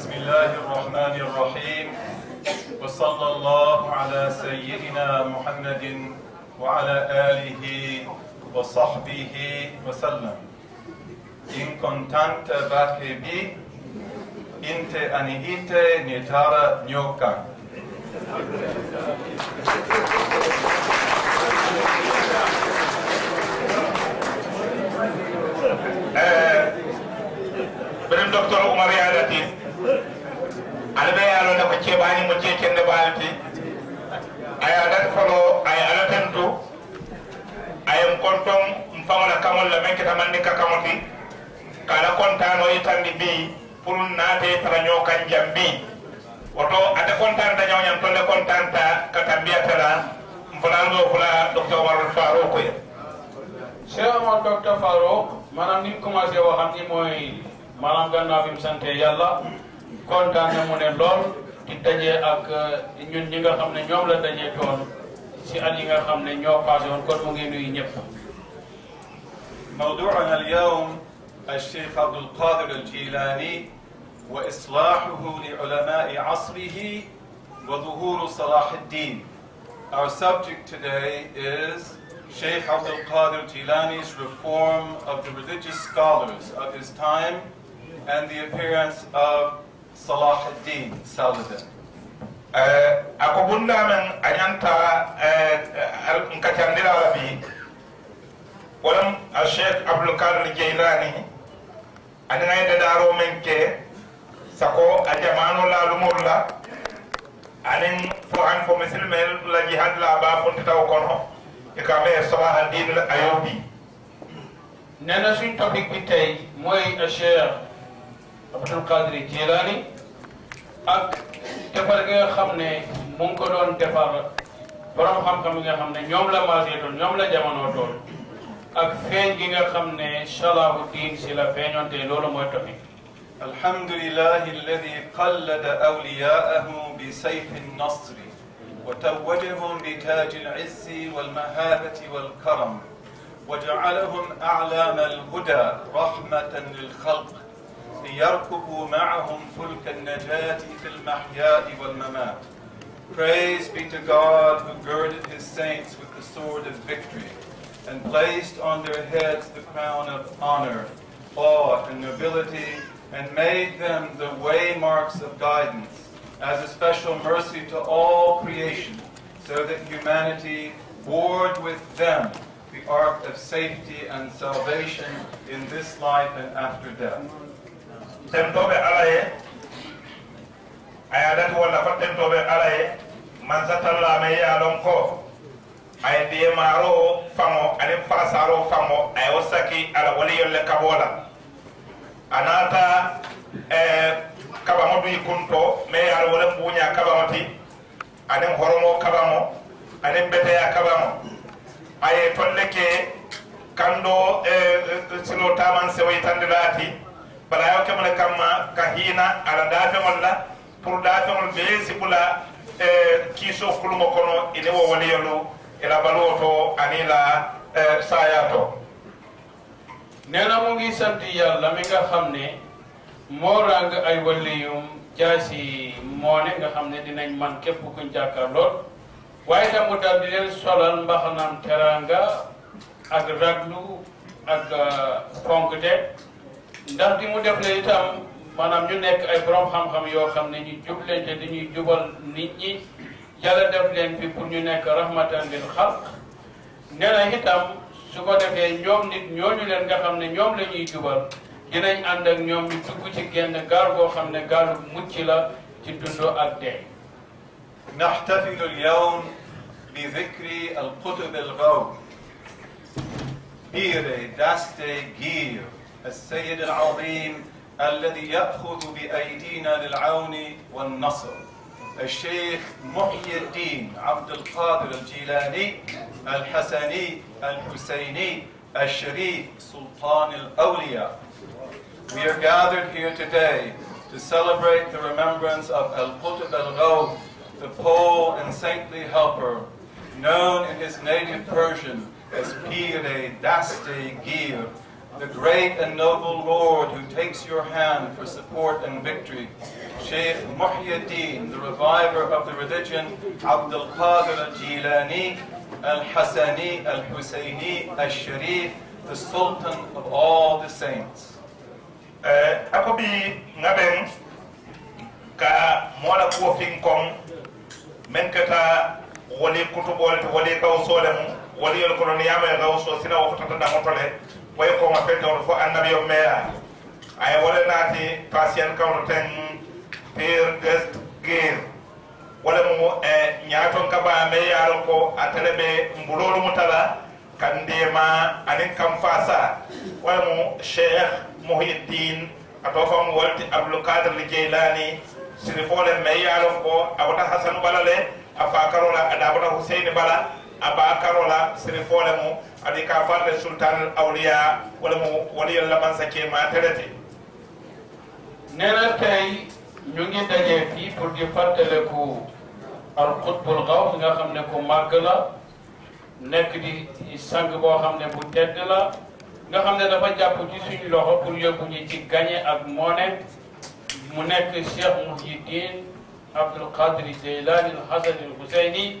بسم الله الرحمن الرحيم وصلى الله على سيدنا محمد وعلى آله وصحبه وسلم إن كنت باحبي أنت أنيت نتارا نيوكا برم دكتور عمر يا لطيف أنا بيعلو لك شيء باني مشي كن بالتي أي أدرك فلو أي ألتنتو أي مكنتم مفهوم لكمل لمن كتمني ككملتي كلا كنتان ويتني بي pulun nate taranyo kan jambi wato ada kontan da nyaw nyam tolle kontan ta katambiya tala mfalando fula Dr. Omar Farouk ko ya seyamo Dr. Farouk manam ni commencé waxam ni moy manam ganna bim sante yalla kontan na mo ne lol di dajé ak ñun ñi nga xamné ñom la dajé ton ci ali nga xamné ñoo passé won kon mo ngi nuyu ñepp موضوعنا اليوم الشيخ عبد القادر الجيلاني وإصلاحه لعلماء عصره وظهور صلاح الدين. Our subject today is Sheikh Abdul Qadir Jilani's reform of the religious scholars of his time and the appearance of Salah ad-Din, Saladin. Akubunda men anyanta nkatandira Arabi. Walam Sheikh Abdul Qadir Jilani. Anay da daro men ke sako ajamanu la lumurla anin fo an fo muslimel la jihad la ba fon taw kono e ka me Salah ad-Din al-Ayyubi nana sun topic bi tay moy Sheikh Abdul Qadir Jilani ak defar nga xamne mo ko don defar borom xam xam nga xamne ñom la maasé don ñom la jamono don الحمد لله الذي قلد أولياءه بسيف النصر وتوجهم بتاج العز والمهابة والكرم وجعلهم أعلام الهدى رحمة للخلق ليركبوا معهم فلك النجاة في المحياء والممات. Praise be to God who girded his saints with the sword of victory and placed on their heads the crown of honor, awe, and nobility, and made them the waymarks of guidance, as a special mercy to all creation, so that humanity warred with them the ark of safety and salvation in this life and after death. Temtobe alaye, ayadat wala fatemtobe alaye, manzatalla meyalom ko. Ay de maro famo alim fasaro famo ay osaki ala waliyo le kabola anata kabamo bi kunto me ala wala bunya kabamati alim horomo kabamo alim beteya kabamo ay tolleke kando sino taman se waytandilati bala yo kamala kama kahina ala dafe wala pour dafe wala be sibula kiso kulumo kono ile wo waliyo lo ila baloto anila sayato nena mo ngi santi yalla mi nga xamne mo rang ay waliyum jaasi mo ne nga xamne dinañ man kep ko jaakar lol waye da mo dal di len solal mbaxnam teranga ak raglu ak fonkete ndax di mu def le itam manam ñu nek ay borom xam xam yo xamne ñu jublente dañuy jubal nit ñi yalla def len fi pour ñu nek rahmatan lil khalq neena hitam su ko defé ñom nit ñoñu len nga xamne ñom lañuy jubal dinañ and ak ñom ñu tukku ci genn gar go xamne garu mucc la ci dundo ak dé nahtafilu al yawm bi dhikri al qutb al ghawb bire daste gir al sayyid al azim alladhi ya'khudhu bi aydina lil awn wan nasr الشيخ محي الدين عبد القادر الجيلاني الحسني الحسيني الشريف سلطان الأولياء. We are gathered here today to celebrate the remembrance of Al-Qutb al-Ghawb, the Pole and saintly helper, known in his native Persian as Pire Daste Gir, the great and noble Lord who takes your hand for support and victory, Shaykh Muhyiddin, the reviver of the religion, Abdul Qadir al-Jilani, al-Hasani, al-Husayni, al-Sharif, the Sultan of all the saints. Ako bi ngaben ka mola ko fin kon men kata wole kutubol wole kawsolem wole yol ko non yama gawso sina wo tata da motole way ko ma fe do fo annabi yo meya ay wole nati patient kaw ten peer guest gear wole mo e nyaaton kaba me yaro ko atalebe mbulolu mutala kandema anin kam fasa wole mo Sheikh Muhyiddin atofam walti Abdul Qadir al-Jilani sirfole meyalo ko abata Hasan balale afakarola adabata Hussein bala abakarola sirfole mu adika farle sultan al-awliya wala mu waliya laban sake ma terete nena tay ñu ngi dajé fi pour di fatale ko al-qutb al-ghawth nga xamne ko magala nek di sang bo xamne bu tedd la nga xamne dafa japp ci suñu loxo pour yobbu ñi ci gagner ak moné mu nek Sheikh Muhyiddin Abdul Qadir al-Jilani al-Hasan al-Husayni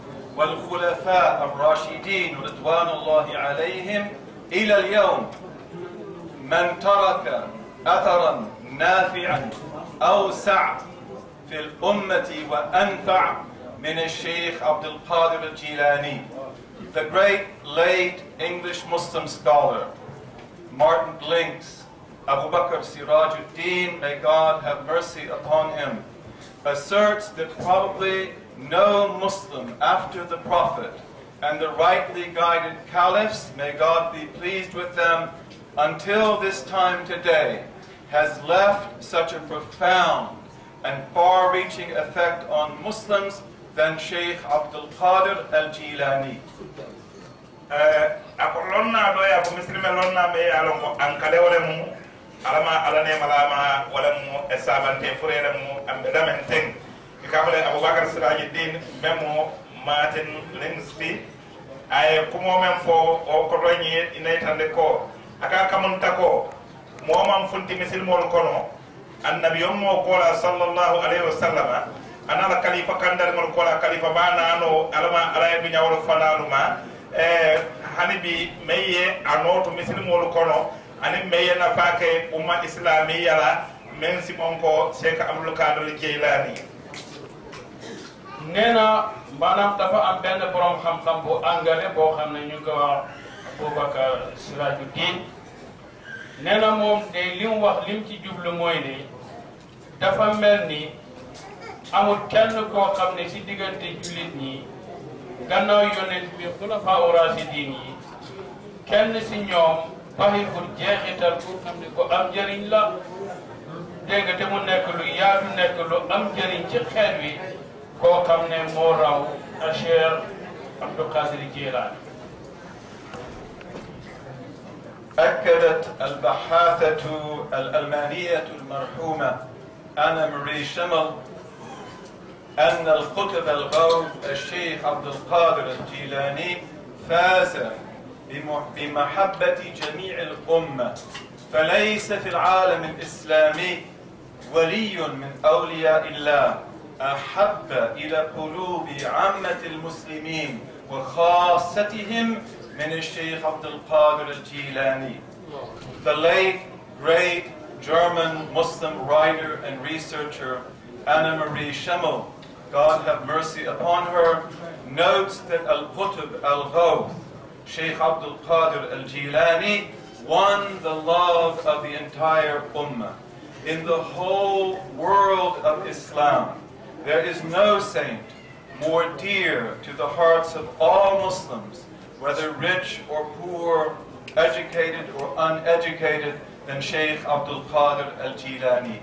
والخلفاء الراشدين رضوان الله عليهم إلى اليوم من ترك أثرا نافعا أوسع في الأمة وأنفع من الشيخ عبد القادر الجيلاني. The great late English Muslim scholar, Martin Blinks, Abu Bakr Sirajuddin, may God have mercy upon him, asserts that probably no Muslim after the Prophet and the rightly guided caliphs, may God be pleased with them, until this time today, has left such a profound and far-reaching effect on Muslims than Sheikh Abdul Qadir al-Jilani. Akolonna do ya ko muslime lonna be alongo ankale wala mu alama alane malama wala mu esabante furere mu ambe damen teng ikabale Abu Bakr Sirajuddin memo Martin Lenski ay kumo mem fo o ko donyi inay tande ko aka kamunta ko momam funti misil mol kono annabiyum mo kola sallallahu alaihi wasallam anala khalifa kandal mol kola khalifa banano alama alay bi nyawlo fanaluma hanibi meye anoto muslimol kono ani meye na faake umma islamiyya la men simonko Sheikh Abdul Qadir al-Jilani nena manam dafa am ben borom xam xam bu angale bo xamne ñu ko wax Abu Bakr Sirajuddin nena mom de lim wax lim ci djublu moy ni dafa melni amul kenn ko xamne ci digante julit ni gannaaw yonent bi khulafa ar-rasidin yi kenn ci ñoom bahi ko jeexital ko xamne ko am jariñ la dégg te mu nekk lu yaatu nekk lu am jariñ ci xéet wi ko xamne mo raw Sheikh Abdul Qadir al-Jilani أكدت البحاثة الألمانية المرحومة أنا مري شمل أن القطب الغوث الشيخ عبد القادر الجيلاني فاز بمحبة جميع الأمة فليس في العالم الإسلامي ولي من أولياء الله أحب إلى قلوب عامة المسلمين وخاصتهم من الشيخ عبد القادر الجيلاني. The late great German Muslim writer and researcher Anna Marie Schemmel, God have mercy upon her, notes that Al-Qutb Al-Ghawth, Sheikh Abdul Qadir al-Jilani, won the love of the entire Ummah. In the whole world of Islam, there is no saint more dear to the hearts of all Muslims, whether rich or poor, educated or uneducated, than Sheikh Abdul Qadir al-Jilani.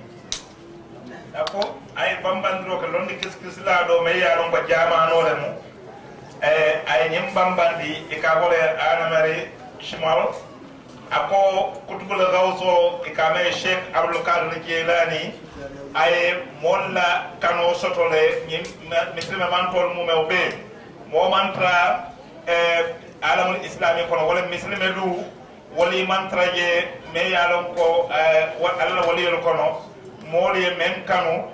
Ako ay bambandiro ko londi kiskisla do me yaron ba jamano le mu ay nyim bambandi e ka bole anamari shimaro ako kutubul gawso e ka me Sheikh Abdul Qadir al-Jilani ay molla kano sotole nyim mislima mantol mu mewbe mo mantra alamul islami kono wala mislima du wali mantra je me yalon ko Allah wali yol kono mole men kanu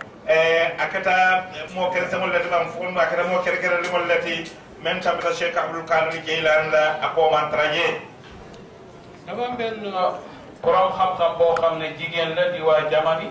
akata mo kere semol lati bam fon akata mo kere kere limol lati men tabata Sheikh Abdul Qadir Jilani la ako mantra je dama ben ko raw xam xam bo xamne jigen la di wa jamani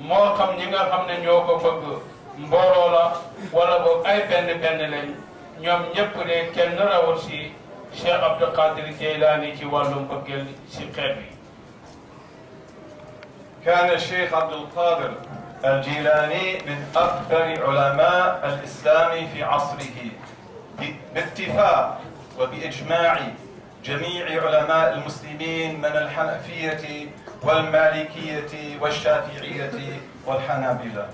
mo xam ñi nga xamne ñoo ko bëgg mboro la wala bo ay benn benn lañ ñom ñépp lé kenn rawul ci Sheikh Abdul Qadir Jilani ci walum bëggel ci xel wi كان الشيخ عبد القادر الجيلاني من أكبر علماء الإسلام في عصره باتفاق وبإجماع جميع علماء المسلمين من الحنفية والمالكية والشافعية والحنابلة.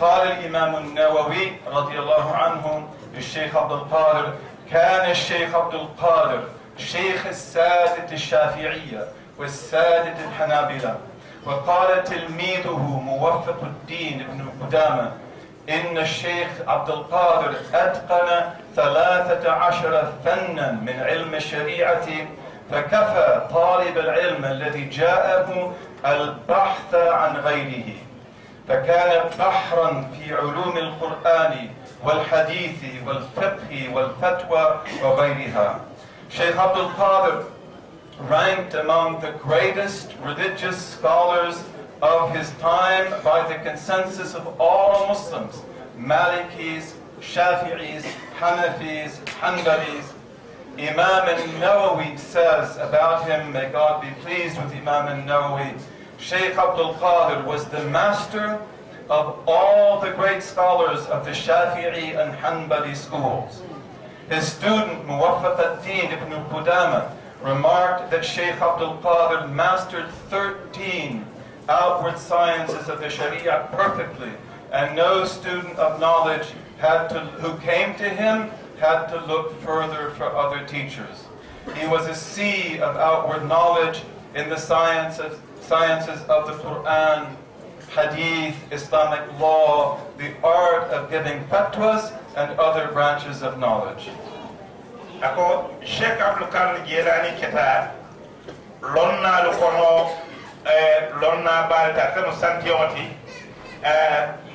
قال الإمام النووي رضي الله عنه للشيخ عبد القادر: كان الشيخ عبد القادر شيخ السادة الشافعية والسادة الحنابلة. وقال تلميذه موفق الدين ابن قدامة: إن الشيخ عبد القادر أتقن 13 فنا من علم الشريعة، فكفى طالب العلم الذي جاءه البحث عن غيره، فكان بحرا في علوم القرآن والحديث والفقه والفتوى وغيرها. شيخ عبد القادر ranked among the greatest religious scholars of his time by the consensus of all Muslims, Malikis, Shafi'is, Hanafis, Hanbalis. Imam al-Nawawi says about him, may God be pleased with Imam al-Nawawi, Shaykh Abdul Qadir was the master of all the great scholars of the Shafi'i and Hanbali schools. His student Muwaffaq al-Din ibn Qudama remarked that Sheikh Abdul Qadir mastered 13 outward sciences of the Sharia perfectly, and no student of knowledge who came to him had to look further for other teachers. He was a sea of outward knowledge in the sciences of the Quran, Hadith, Islamic law, the art of giving fatwas, and other branches of knowledge. Ako Sheikh Abdul Qadir Jilani keta lonna lu kono lonna balta tanu santioti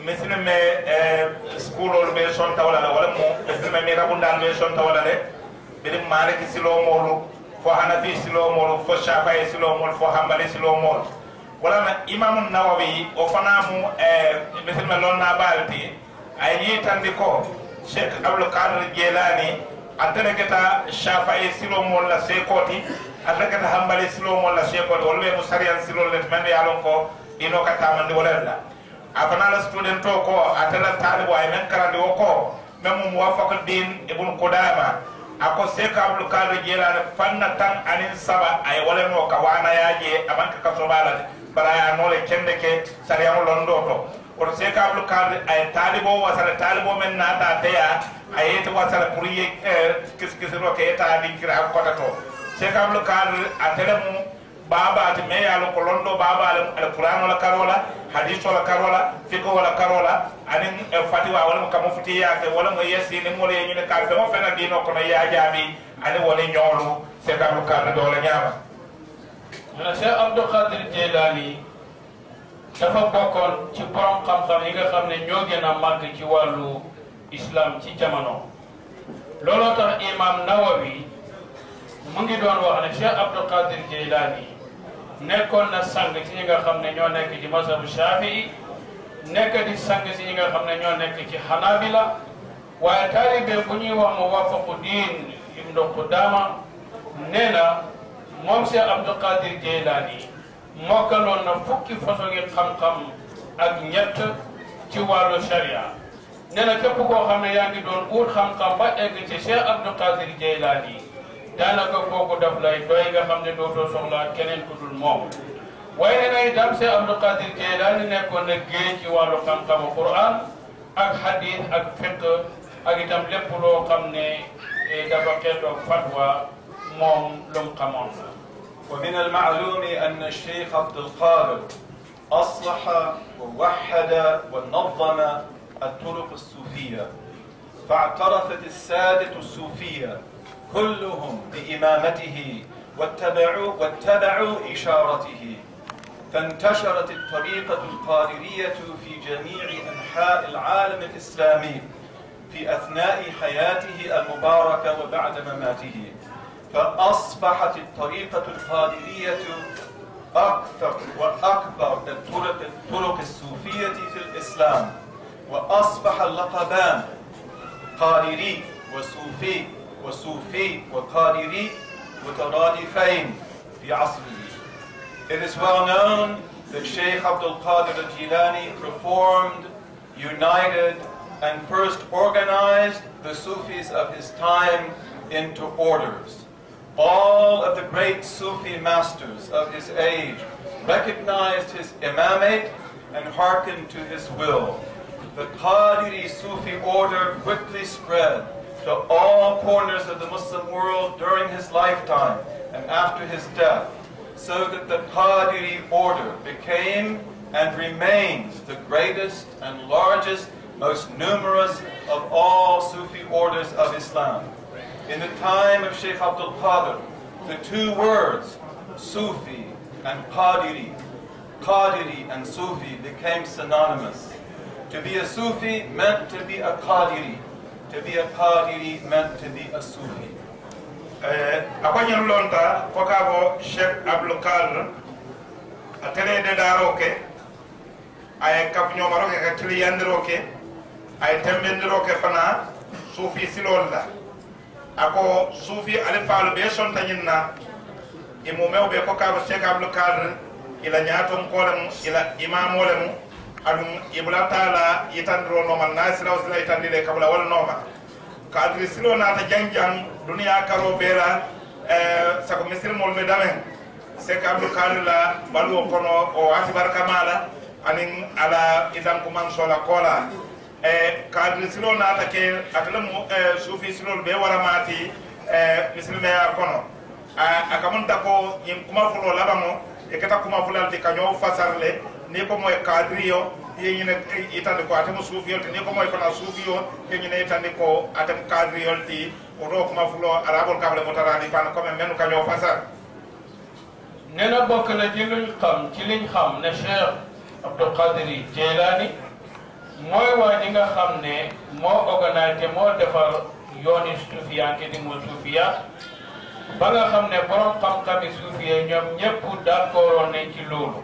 mesne me school or be son tawla wala mo mesne me rabundal be son tawla le be maliki silo molu fo hanafi silo molu fo shafi'i silo molu fo hanbali silo molu wala imam an-Nawawi o fanamu mesne lonna balti ay ni tandiko Sheikh Abdul Qadir Jilani atene keta Shafi'i silo mol la sekoti atene keta Hanbali silo mol la sekoti olbe musarian silo let men yalon ko ino kata man de wolalla afana la student ko atala talibo ay men karande ko mem Muwaffaq Din ibn Qudama ako Sheikh Abdul Qadir Jilani fanna tan anin saba ay woleno ka wana yaje amanka ka sobala baraya no le kendeke sariyan londo to or Sheikh Abdul Qadir ay talibo wasala talibo men nata teya ayete wasala kuriye kiskisiro ke eta bi kira ko tato Sheikh Abdul Qadir atelemu baba te me yalo ko londo baba al Qur'an wala karola hadith wala karola fiqh wala karola anin fatiwa wala kam futi yaake wala mo yesi ni mo le ñu ka dama fena dino ko ya jaabi ani wala ñoolu Sheikh Abdul Qadir do la ñaama na Sheikh Abdul Qadir Jilani dafa bokon ci borom xam xam yi nga xamne ñoo gëna mag ci walu islam ci jamono lolo tax imam Nawawi mu ngi doon wax ne Sheikh Abdul Qadir Jilani nekkoon na sang ci ñi nga xam ne ñoo nekk ci mazhabu Shafi'i nekk di sang ci ñi nga xam ne ñoo nekk ci Hanabila waaye taalibe bu ñuy wax Muwafaquddin Ibn Qudama nee na moom Cheikh Abdou Qadir Jilani mokkaloon na fukki façon yi xam-xam ak ñett ci wàllu sharia nee na képp koo xam ne yaa ngi doon uut xam-xam ba egg ci Cheikh Abdou Qadir Jilani daanaka kooku daf lay doy nga xam ne dootoo soxlaa keneen ku dul moom waaye nee na itam Cheikh Abdou Qadir Jilani nekkoon na géej ci wàllu xam-xamu Quran ak hadith ak fiqh ak itam lépp loo xam ne dafa xeetoo fatwa moom lu mu xamoon la. ومن المعلوم أن الشيخ عبد القادر أصلح ووحد ونظم الطرق الصوفية فاعترفت السادة الصوفية كلهم بإمامته واتبعوا إشارته فانتشرت الطريقة القادرية في جميع أنحاء العالم الإسلامي في أثناء حياته المباركة وبعد مماته فأصبحت الطريقة القادرية أكثر وأكبر الطرق الصوفية في الإسلام وأصبح اللقبان قادري وصوفي وقادري مترادفين في عصره. It is well known that Sheikh Abdul Qadir Jilani reformed, united, and first organized the Sufis of his time into orders. All of the great Sufi masters of his age recognized his imamate and hearkened to his will. The Qadiri Sufi order quickly spread to all corners of the Muslim world during his lifetime and after his death, so that the Qadiri order became and remains the greatest and largest, most numerous of all Sufi orders of Islam. In the time of Sheikh Abdul Qadir, the two words, Sufi and Qadiri, Qadiri and Sufi became synonymous. To be a Sufi meant to be a Qadiri. To be a Qadiri meant to be a Sufi. Apanyan lonta kokabo Sheikh Abdul Qadir atene de daroke ay kapnyo maroke katli yandroke ay temendroke fana Sufi silonda. Ako Sufi alifalu be son tanyina imumeu be ko ka Sheikh Abdul Qadir ila nyatum kolem ila imamolem adum ibla taala yitandro no man nasira usla yitandile kabla wal noma kadri silo na ta jangjang dunya karo bera sako misir mol me damen Sheikh Abdul Qadir la balu kono o asibar kamala anin ala idan kuman sola kola kadri silo na ta ke atlamu Sufi silo be wara mati muslima kono akamunta ko yin kuma fulo labamo e kata kuma fulal de kanyo fasarle ne ko moy kadri yo yin ne itande ko atam Sufi yo ne ko moy kono Sufi yo yin ne itande ko atam kadri yo ti o do kuma fulo arabol kable motarani pan ko men menu kanyo fasar nena bokk na jilul xam ci liñ xam na Cheikh Abdou Qadir Jilani mooy waa ji nga xam ne moo organisé moo defar yooni suufiya ke di mu suufiya ba nga xam ne borom xam-xami suufiya ñoom ñëpp d'accord nañ ci loolu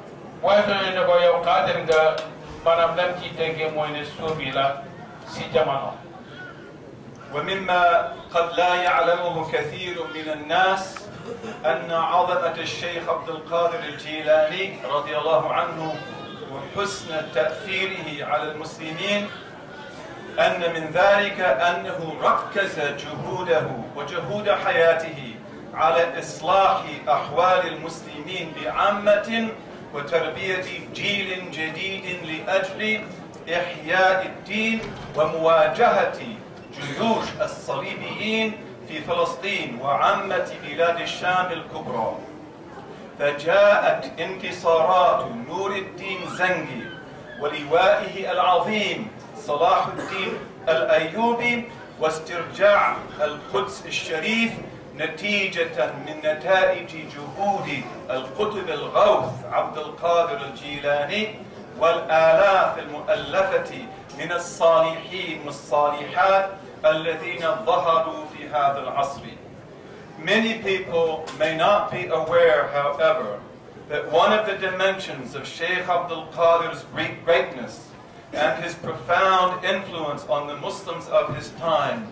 waaye soo nee ne ko yow qaadir nga maanaam lam ciy déggee mooy ne suufi la si jamono. ومما قد لا يعلمه كثير من الناس أن عظمة الشيخ عبد القادر الجيلاني رضي الله عنه وحسن تأثيره على المسلمين أن من ذلك أنه ركز جهوده وجهود حياته على إصلاح أحوال المسلمين بعامة وتربية جيل جديد لأجل إحياء الدين ومواجهة جيوش الصليبيين في فلسطين وعامة بلاد الشام الكبرى. فجاءت انتصارات نور الدين زنجي ولوائه العظيم صلاح الدين الأيوبي واسترجاع القدس الشريف نتيجة من نتائج جهود القطب الغوث عبد القادر الجيلاني والآلاف المؤلفة من الصالحين والصالحات الذين ظهروا في هذا العصر. Many people may not be aware, however, that one of the dimensions of Sheikh Abdul Qadir's Greek greatness and his profound influence on the Muslims of his time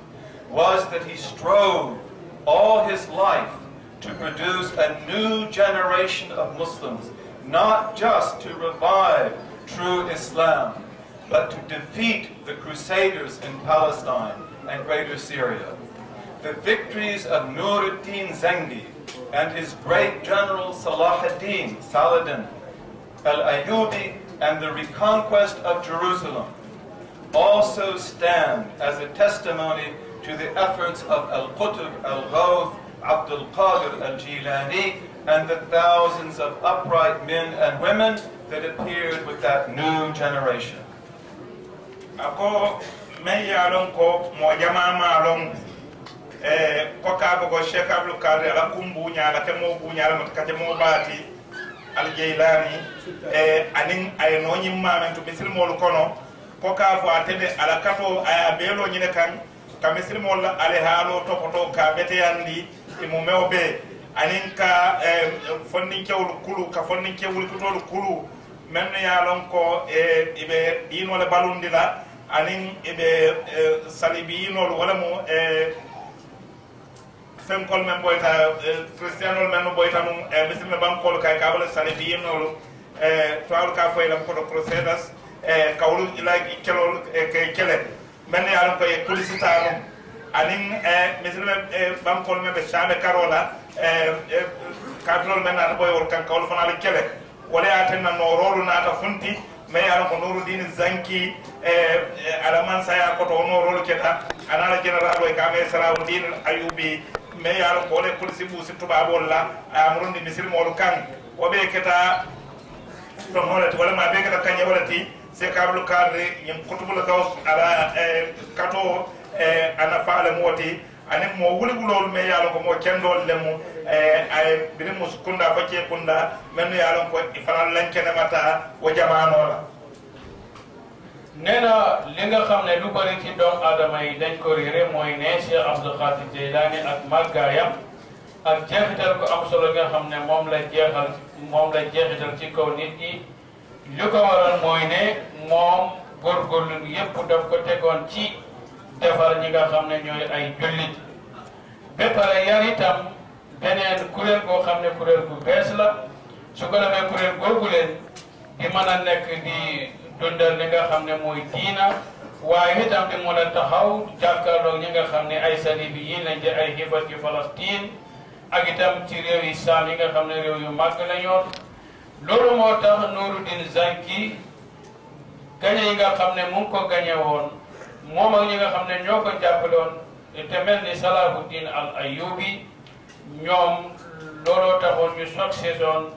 was that he strove all his life to produce a new generation of Muslims, not just to revive true Islam, but to defeat the Crusaders in Palestine and Greater Syria. The victories of Nuruddin Zengi and his great general Saladin al-Ayyubi and the reconquest of Jerusalem also stand as a testimony to the efforts of Al-Qutb Al-Ghawth, Abdul Qadir Al-Jilani, and the thousands of upright men and women that appeared with that new generation. Ako meyalonko mojamama Kokabogo Sheikh Abdul Qadir la kumbunya la kemo bunya la matkatemo bati Al-Jilani anin ayno nyimma men to bisil mol kono kokafo atede ala kato ayabelo nyine kan kamisir mol ale halo topoto ka beteyandi imumewbe anin ka fonni kewul kulu ka fonni kewul kutol kulu men ya lonko ibe dino le balundila anin ibe salibino wala mo sem kol men boyta Cristiano men boyta mum bisim ban kol kay kabal salibi no toal ka foy lam ko Crusaders kawlu like kelol kay kele men yaram ko e kulisitano anin bisim ban kol men be shame karola kadrol men ar boy wor kan kawlu fanal kele wala atenna no roru nata funti me yaram ko Nuruddin Zanki alaman saya ko to no roru keta anala general boy kame Salahuddin Ayyubi me yaro ko le polisi busi tuba bolla amrundi misil molu kan o be keta to holat wala ma be keta kanye wala ti se kablu kadre nyim kutubul kaw ala kato ana faala moti anem mo wuli gulol me yaro ko mo kendol lemu ay birim muskunda fa ke kunda men yaro ko ifal lankene mata o jamaano la nena linga xamne lu bari ci doom adama yi dañ ko reere moy ne Cheikh Abdul Qadir Jilani ak magayam ak jeexital ko am solo nga xamne mom la jeexital ci kaw nit yi lu ko waral moy ne mom gorgorlu yépp daf ko tegon ci defar ñi nga xamne ñoy ay jullit be pare yar itam benen kurel go xamne kurel bu bes la su ko la me kurel gorgulen di mëna nek di dundal li nga xamne moy diina waye itam di mo la taxaw jakarlo ñi nga xamne ay salibi yi lañ ci ay hibat ci Palestine ak itam ci rew yi sami nga xamne rew yu mag la ñor lolu mo tax Nuruddin Zanki gañe nga xamne mu ko gañe won mom ak ñi nga xamne ñoko jappalon te melni Salahuddin Al-Ayyubi ñom lolo taxon ñu sok saison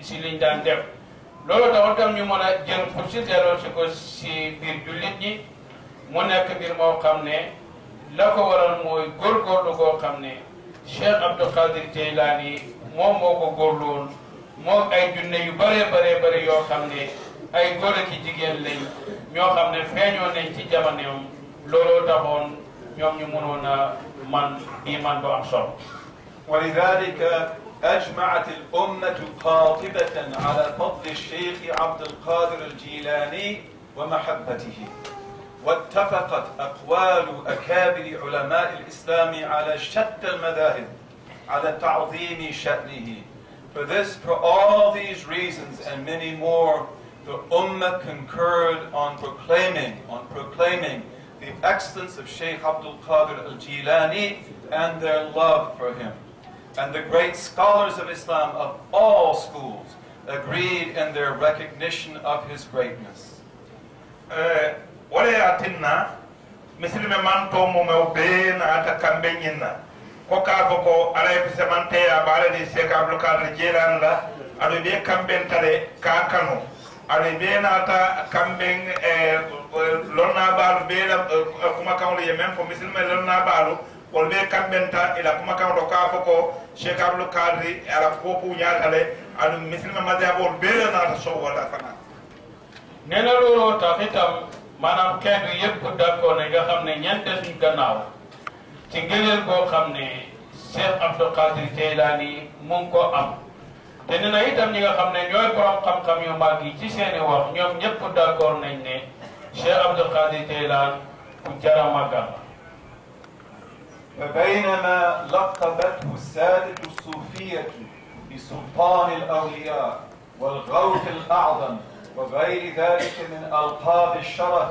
ci liñ daan def lolo taw tam ñu mëna jël fursi télo ci ko ci bir julit ñi mo nek bir mo xamné la ko waral moy gor gorlu go xamné Cheikh Abdul Qadir Jilani mom moko gorloon mo ay junne yu bare yo xamné ay gor ak jigen lañ ño xamné feño nañ ci jamono lolo taxon ñom ñu mënona man bi man do am solo walidhalika أجمعت الأمة قاطبة على فضل الشيخ عبد القادر الجيلاني ومحبته، واتفقت أقوال أكابر علماء الإسلام على شتى المذاهب على تعظيم شأنه. For all these reasons and many more, the Ummah concurred on proclaiming the excellence of Sheikh Abdul Qadir al-Jilani and their love for him. And the great scholars of Islam of all schools agreed in their recognition of his greatness. Wale atinna misilme man to mo me obena ata kambenyina oka boko ala efsemante ya balade seka lokal jelan la ado be kamben tare ka kanu ado be nata kamben lonna balu be la kuma kawo ye men fo misil men lonna balu wol be kamben ta ila kuma kawo do ka boko seka lokal ri ala popu nyaatale ado misil men madabo be la nata so wala fana nena lo ta fitam manam keng yeb dakko ne nga xamne ñante suñu gannaaw ci ngeneul go xamne cheikh abdou qadir jilani mu ko am te dina itam ñi nga xamne ñoy borom xam xam yu mag yi ci seeni wax ñom ñepp d'accord nañ ne cheikh abdou qadir jilani ku jara maga فبينما لقبته السادة الصوفية بسلطان الأولياء والغوث الأعظم وغير ذلك من ألقاب الشرف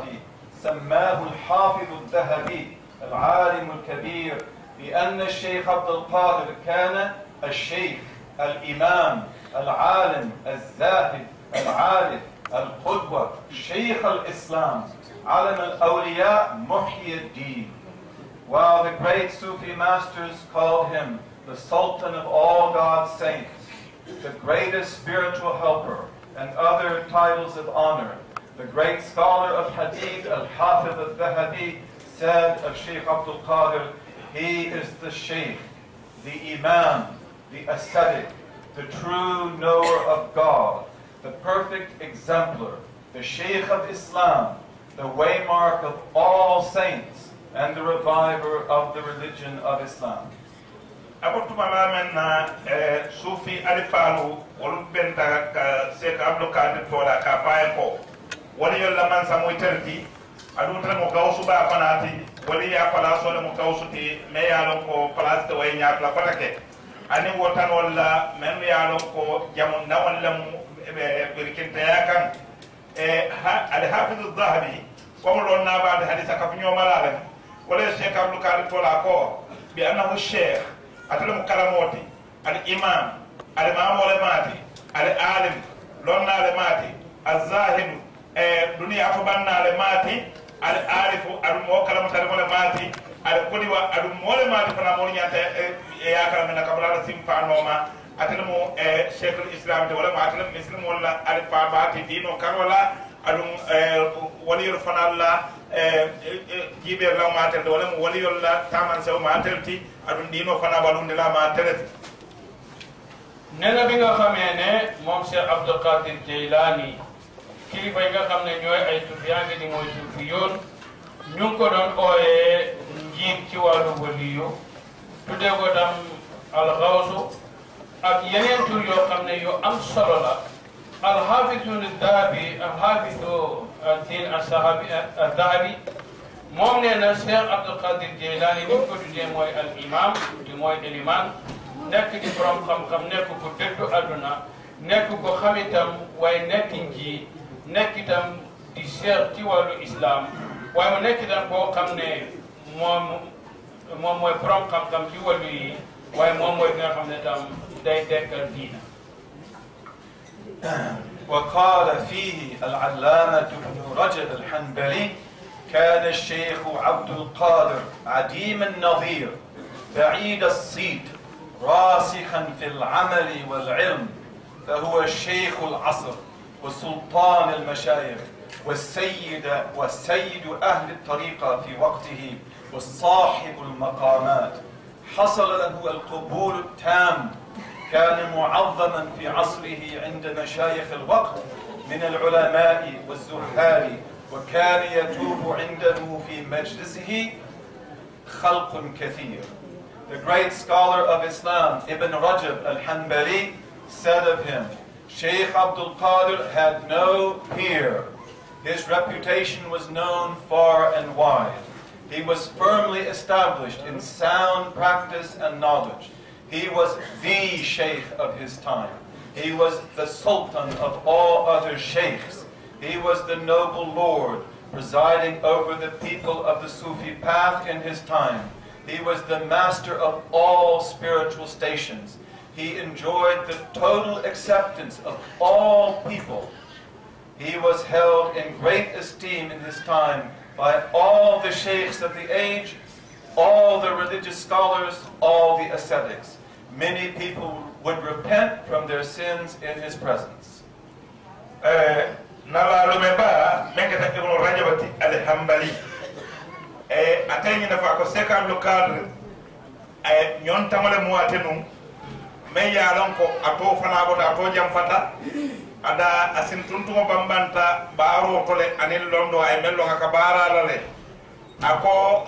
سماه الحافظ الذهبي العالم الكبير بأن الشيخ عبد القادر كان الشيخ الإمام العالم الزاهد العارف القدوة شيخ الإسلام علم الأولياء محي الدين. While the great Sufi masters called him the Sultan of all God's saints, the greatest spiritual helper, and other titles of honor, the great scholar of Hadith, Al-Hafiz al-Dhahabi, said of Sheikh Abdul Qadir, he is the Sheikh, the Imam, the ascetic, the true knower of God, the perfect exemplar, the Sheikh of Islam, the waymark of all saints, and the reviver of the religion of Islam. Abutu malamen na Sufi alifalu olubenta ka Sheikh Abdul Qadir tola ka payko wala yolla man samoyterti adutra mo gawsu ba fanati wala ya pala so mo gawsu ti me yalo ko place de way nyaat la patake ani wotan wala men yalo ko jamon na wala mu birkinta yakan al-Hafiz al-Dhahabi ko mo don na ba hadisa ka fnyo malala wala Sheikh Abdul Qadir tola ko bi annahu sheikh atalum kalamoti al-imam al-imam al-mati al-alim lonna al-mati az-zahid dunya afbanna al-mati al-arif al-mo kalamata al-mati al-qudwa al-mo al-mati fana mo nyata ya kalamena kabla simpanoma atalum sheikh al-islam de wala atalum muslim wala al-fabati dino karola alum waliyul fana la jibe la matel de wala waliyul la taman sew matelti adun dino fana walunde la matelti nena bi nga xamene mom cheikh abdou qadir jilani kilifa nga xamne ñoy ay sufiyange di moy sufiyon ñu ko don oye ngim ci walu waliyo tudde ko tam al ghawsu ak yeneen tur yo xamne yo am solo la al hafizul dhahabi al hafizu atin ashabi al dhahabi mom nena cheikh abdou qadir jilani ñu ko tudde moy al imam di moy al imam nek di borom xam xam nek ko deddu aduna nek ko xamitam way nek ngi nek itam di cheikh ci walu islam way mo nek itam ko xamne mom moy borom xam xam ci walu yi way mom moy nga xamne tam day dekkal dina wa qala fihi al-allama ibn rajab al-hanbali kana al-sheikh abd al-qadir adim an-nadhir ba'id as-sit راسخا في العمل والعلم فهو الشيخ العصر وسلطان المشايخ والسيد أهل الطريقة في وقته والصاحب المقامات حصل له القبول التام كان معظما في عصره عند مشايخ الوقت من العلماء والزهاد وكان يتوب عنده في مجلسه خلق كثير. The great scholar of Islam, Ibn Rajab al-Hanbali, said of him, Shaykh Abdul Qadir had no peer. His reputation was known far and wide. He was firmly established in sound practice and knowledge. He was the Shaykh of his time. He was the Sultan of all other Shaykhs. He was the noble Lord presiding over the people of the Sufi path in his time. He was the master of all spiritual stations. He enjoyed the total acceptance of all people. He was held in great esteem in his time by all the sheikhs of the age all the religious scholars, all the ascetics. Many people would repent from their sins in his presence. Ada asin tuntungo bambanta baro tole anil londo ay mello akabara lale ako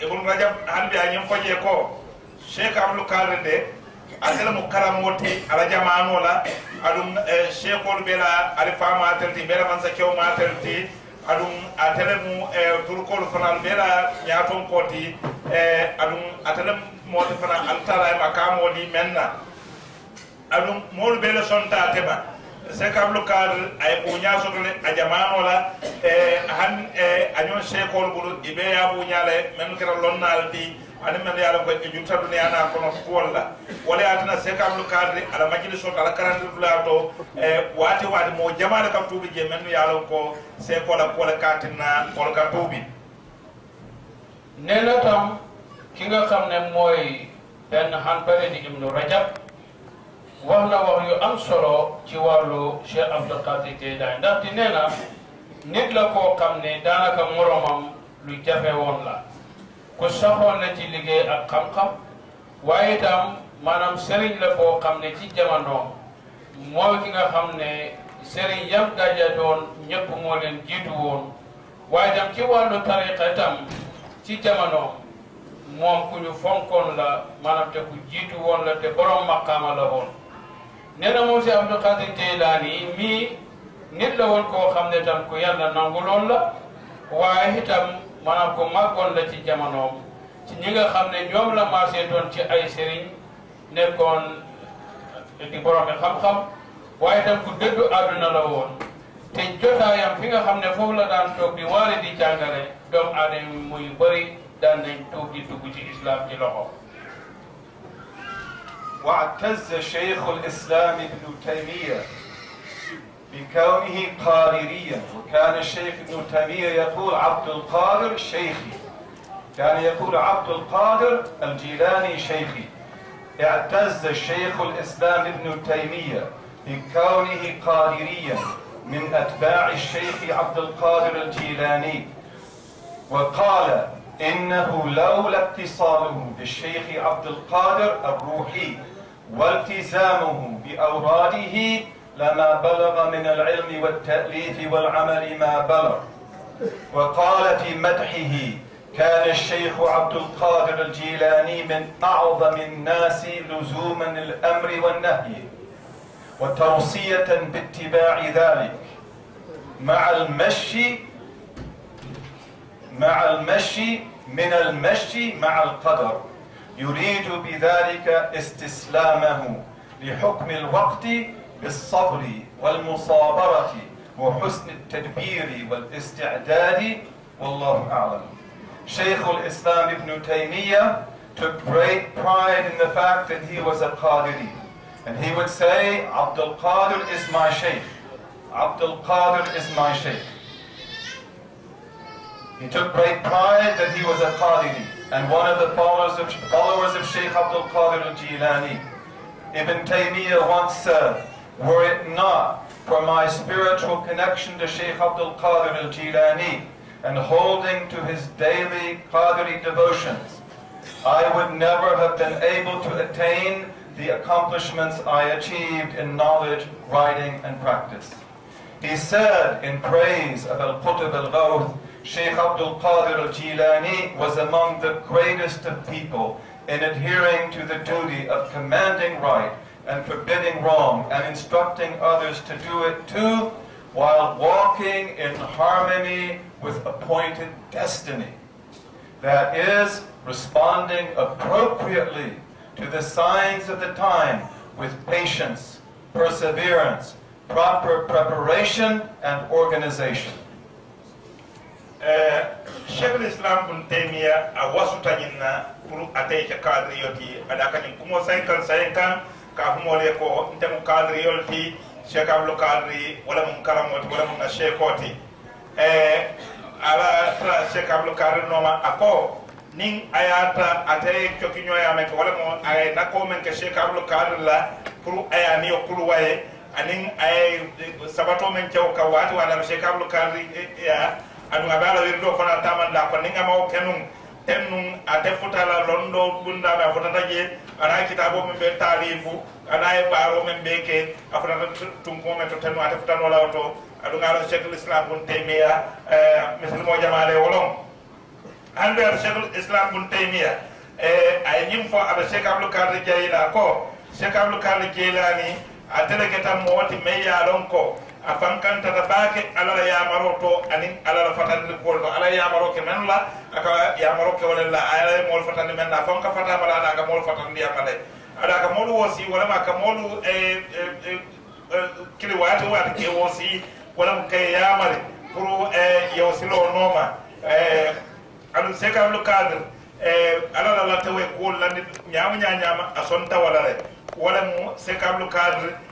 Ibn Rajab halbi anyam koje ko Sheikh Abdul Qadir de asel mukaramoti ala jamaano la adum Sheikh Olbela ali fama telti bela man sakio ma telti adum atelemu turkol fanal bela nyaton koti adum atelem moti fanal antara makamo di menna adum mol bela sonta teba Sheikh Abdul Qadir ay bunya sokole ajamano la han anyon Sheikh Olbulu ibe ya bunya le men kera lonaldi ani men ya ko junta dunya na kono folla wala atna Sheikh Abdul Qadir ala majlis sokala karandu lato wati wati mo jamana kam tubi je men ya ko Sheikh Olbulu katina kolka tubi nena tam kinga xamne moy ben hanbali ni Ibn Rajab wahna wahyu am solo ci walu Sheikh Abdul Qadir Jeylaani ndax di neena nit la ko xamne danaka moromam lu jafé won la ko saxon na ci liggéey ak xam xam waye tam manam serigne la ko xamne ci jamano mo ki nga xamne serigne yam dajja doon ñepp mo len jitu won waye tam ci walu tariqa tam ci jamano mom ku ñu fonkon la manam te ku jitu won la te borom maqama la won nena mo Sheikh Abdul Qadir Jeylaani mi nit la won ko xamne tam ko yalla nangulon la waye itam manam ko magon la ci jamono ci ñi nga xamne ñom la marché don ci ay serigne nekkon di borom xam xam waye tam ku deddu aduna la won te jotaayam fi nga xamne fofu la daan tok di waré di jangale doom adam muy bari daan nañ tok di dugg ci islam ci loxo واعتز شيخ الإسلام ابن تيمية بكونه قارريا. وكان الشيخ ابن تيمية يقول عبد القادر شيخي، كان يقول عبد القادر الجيلاني شيخي. اعتز الشيخ الإسلام ابن تيمية بكونه قارريا من أتباع الشيخ عبد القادر الجيلاني، وقال إنه لولا اتصاله بالشيخ عبد القادر الروحي والتزامه بأوراده لما بلغ من العلم والتأليف والعمل ما بلغ. وقال في مدحه كان الشيخ عبد القادر الجيلاني من أعظم الناس لزوما الأمر والنهي وتوصية باتباع ذلك مع المشي من المشي مع القدر، يريد بذلك استسلامه لحكم الوقت بالصبر والمصابرة وحسن التدبير والاستعداد والله أعلم. Shaykh al-Islam Ibn Taymiyyah took great pride in the fact that he was a Qadiri, and he would say, Abdul Qadir is my Shaykh. Abdul Qadir is my Shaykh. He took great pride that he was a Qadiri and one of the followers of Shaykh Abdul Qadir al-Jilani. Ibn Taymiyyah once said, were it not for my spiritual connection to Shaykh Abdul Qadir al-Jilani and holding to his daily Qadiri devotions, I would never have been able to attain the accomplishments I achieved in knowledge, writing, and practice. He said in praise of Al-Qutb al-Ghawth, Shaykh Abdul Qadir al-Jilani was among the greatest of people in adhering to the duty of commanding right and forbidding wrong and instructing others to do it too, while walking in harmony with appointed destiny. That is, responding appropriately to the signs of the time with patience, perseverance, proper preparation, and organization. Sheikh al-Islam Ibn Taymiyyah awasuta nyinna pour ataycha kadri yoti adaka nyumo 55 ka humole ko ntemu kadri yoti Sheikh Abdul Qadir wala mun karamoti wala mun shekoti ala Sheikh Abdul Qadir noma ako ning ayata ate chokinyo ya meko wala mo ay nako men ke shekarul karilla pour ayani okulu waye anin ay sabato men chaw kawati wala shekarul karri ya adu abala wirdo fana tamanda ko ninga maw kenum tenum ate futala londo bunda ba futata je ara kitabo men be tarifu ana e baro men be ke afrata tunko men to tenu ate futano la auto adu ngalo shekul islam bun taymiya misal mo jamaale wolon Under Sheikh Islam Ibn Taymiyyah, I knew for a Sheikh Abdul Qadir Jailani ko, Sheikh Abdul Qadir Jailani, a delegate Moti Meya Lonko, a Fankan Tatabaki, Ala Yamaroto, and Ala Fatan Porto, Ala Yamaroke Menla, Aka Yamaroke, Ala Molfatan Mena, Fanka Fatamala, Akamol Fatan Diamale. Alakamolu was he, whatever Kamolu Kiliwatu and Kiwosi, whatever Kayamari, Puru Yosilo Noma. Alun seka lu kadr ala la tawe ko landi nyaamu nyaama asonta wala re wala mo seka lu kadr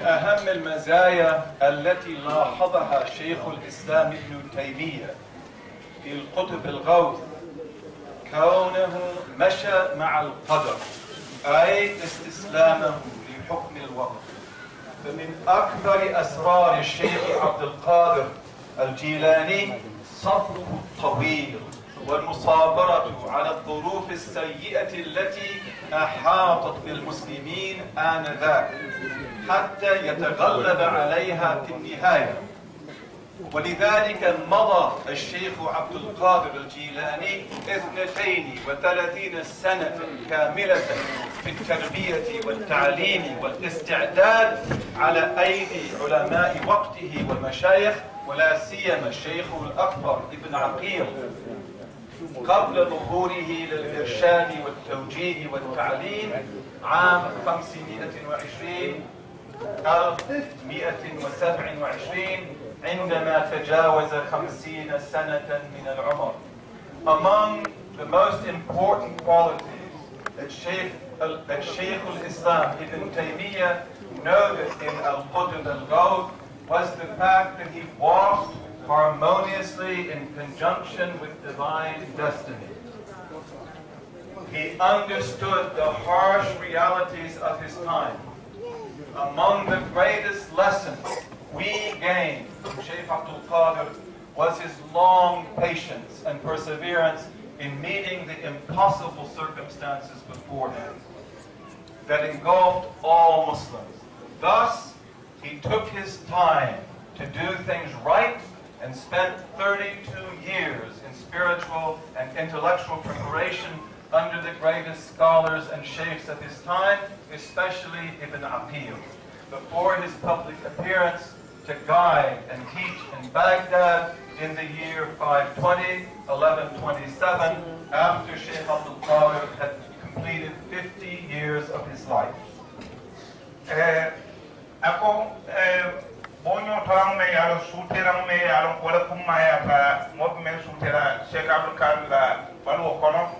أهم المزايا التي لاحظها شيخ الإسلام ابن تيمية في القطب الغوث كونه مشى مع القدر أي استسلامه لحكم الوقت فمن أكثر أسرار الشيخ عبد القادر الجيلاني صبره الطويل والمصابرة على الظروف السيئة التي أحاطت بالمسلمين آنذاك حتى يتغلب عليها في النهاية ولذلك مضى الشيخ عبد القادر الجيلاني 32 سنة كاملة في التربية والتعليم والاستعداد على أيدي علماء وقته ومشايخ ولا سيما الشيخ الأكبر ابن عقيل قبل ظهوره للإرشاد والتوجيه والتعليم عام 527 عندما تجاوز 50 سنة من العمر. Among the most important qualities that Shaykh al-Islam Ibn Taymiyyah noticed in Al-Qutb al-Ghawth was the fact that he walked harmoniously in conjunction with divine destiny. He understood the harsh realities of his time. Among the greatest lessons we gained from Sheikh Abdul Qadir was his long patience and perseverance in meeting the impossible circumstances before him that engulfed all Muslims. Thus, he took his time to do things right and spent 32 years in spiritual and intellectual preparation under the greatest scholars and sheikhs of his time, especially Ibn Aqil, before his public appearance to guide and teach in Baghdad in the year 520, 1127, after Shaykh Abdul Qadir had completed 50 years of his life. Bonyo tang me yaro sutera me yaro kora kumma ya pa mob men sutera Sheikh Abdul Qadir la balu kono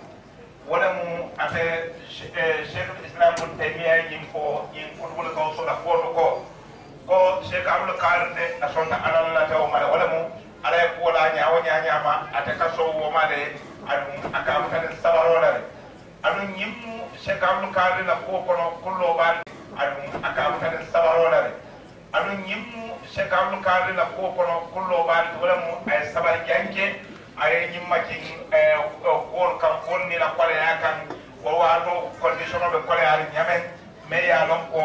wala mu ate Sheikh Islam Ibn Taymiyyah yim fo wala ko so la foto ko Sheikh Abdul Qadir de asonta ala la taw mala wala mu kama atakaso womale adun akamu kan sabarona adun nyimmu shekamu kan la ko kono kullo bal adun akamu kan sabarona adun nyimmu shekamu kan la ko kono kullo bal wala mu ay sabar janke ay nyimma ci ko kan wonni la kole yakan wo wato condition be kole ari nyamen me ya lon ko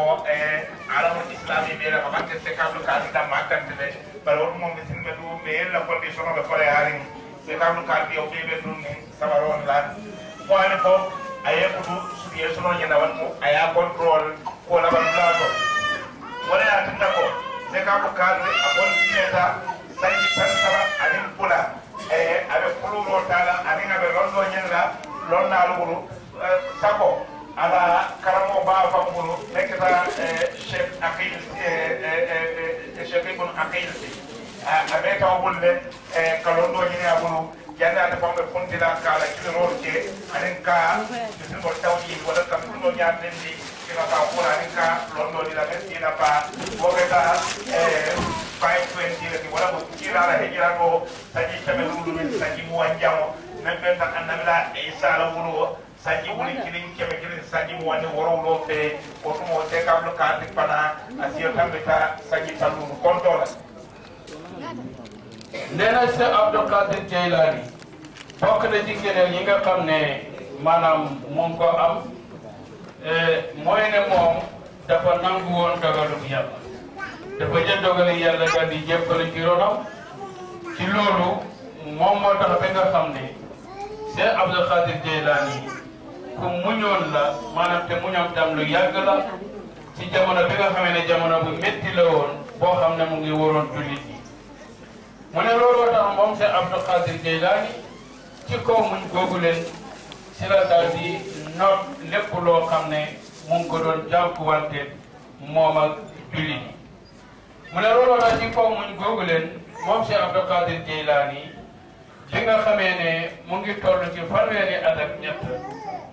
alamu islami be la makante shekamu kan da makante de but all moments in the room, the condition of the Korean, the Kamu can't be okay with Samaron land. For I have to do yes or no, I have control for our blood. What I think about the Kamu can't be a whole theater, Sandy Pensava, Adin Pula, I have a Pulu Rotala, Adin Abelondo Yenda, Lona Sako, Ala Karamo Bafamuru, Ekata Chef Akil. Shekun Akilsi, America Wolle, Colondo Yaburu, Yana Pompe Fundila, Kala Kiroke, Arenka, the Simple Tauki, Wallacapuno Yatendi, Arenka, Londo de la Vestina Pa, Bogeta, 520, whatever Kira, Hegirago, Saji Kamelu, Saji Muanjamo, Nempenta Anamela, Esala Muro, Saji Wulikin, Kemekil, Saji Muan, Woro, Otomo, Tekablo Kartipana, Asiakameka, Saji Salu. Then I say Abdul Qadir Jailani, Pocketing and Yinga Kamne, Madame Monko Am, Moyne Mom, the Pananguan Dagaluya, the Pajan Dogalia, the Gadija Polikirona, Kiluru, Momo Tapega Kamne, Sir Abdul Qadir Jailani, Kumunyola, Madame Temunam Damlu Yagala, Sijamana Pega Kamene Jamana, we met Tilon. Bohamna mungi woron juliti monero ta mom se Abdul Qadir Jailani ci ko muñ gogulen ci la daldi not lepp lo xamne mu ko don jampu wante mom ak juliti monero ta ci ko muñ gogulen mom se Abdul Qadir Jailani bi nga xamene mu ngi tollu ci fanweri adak ñett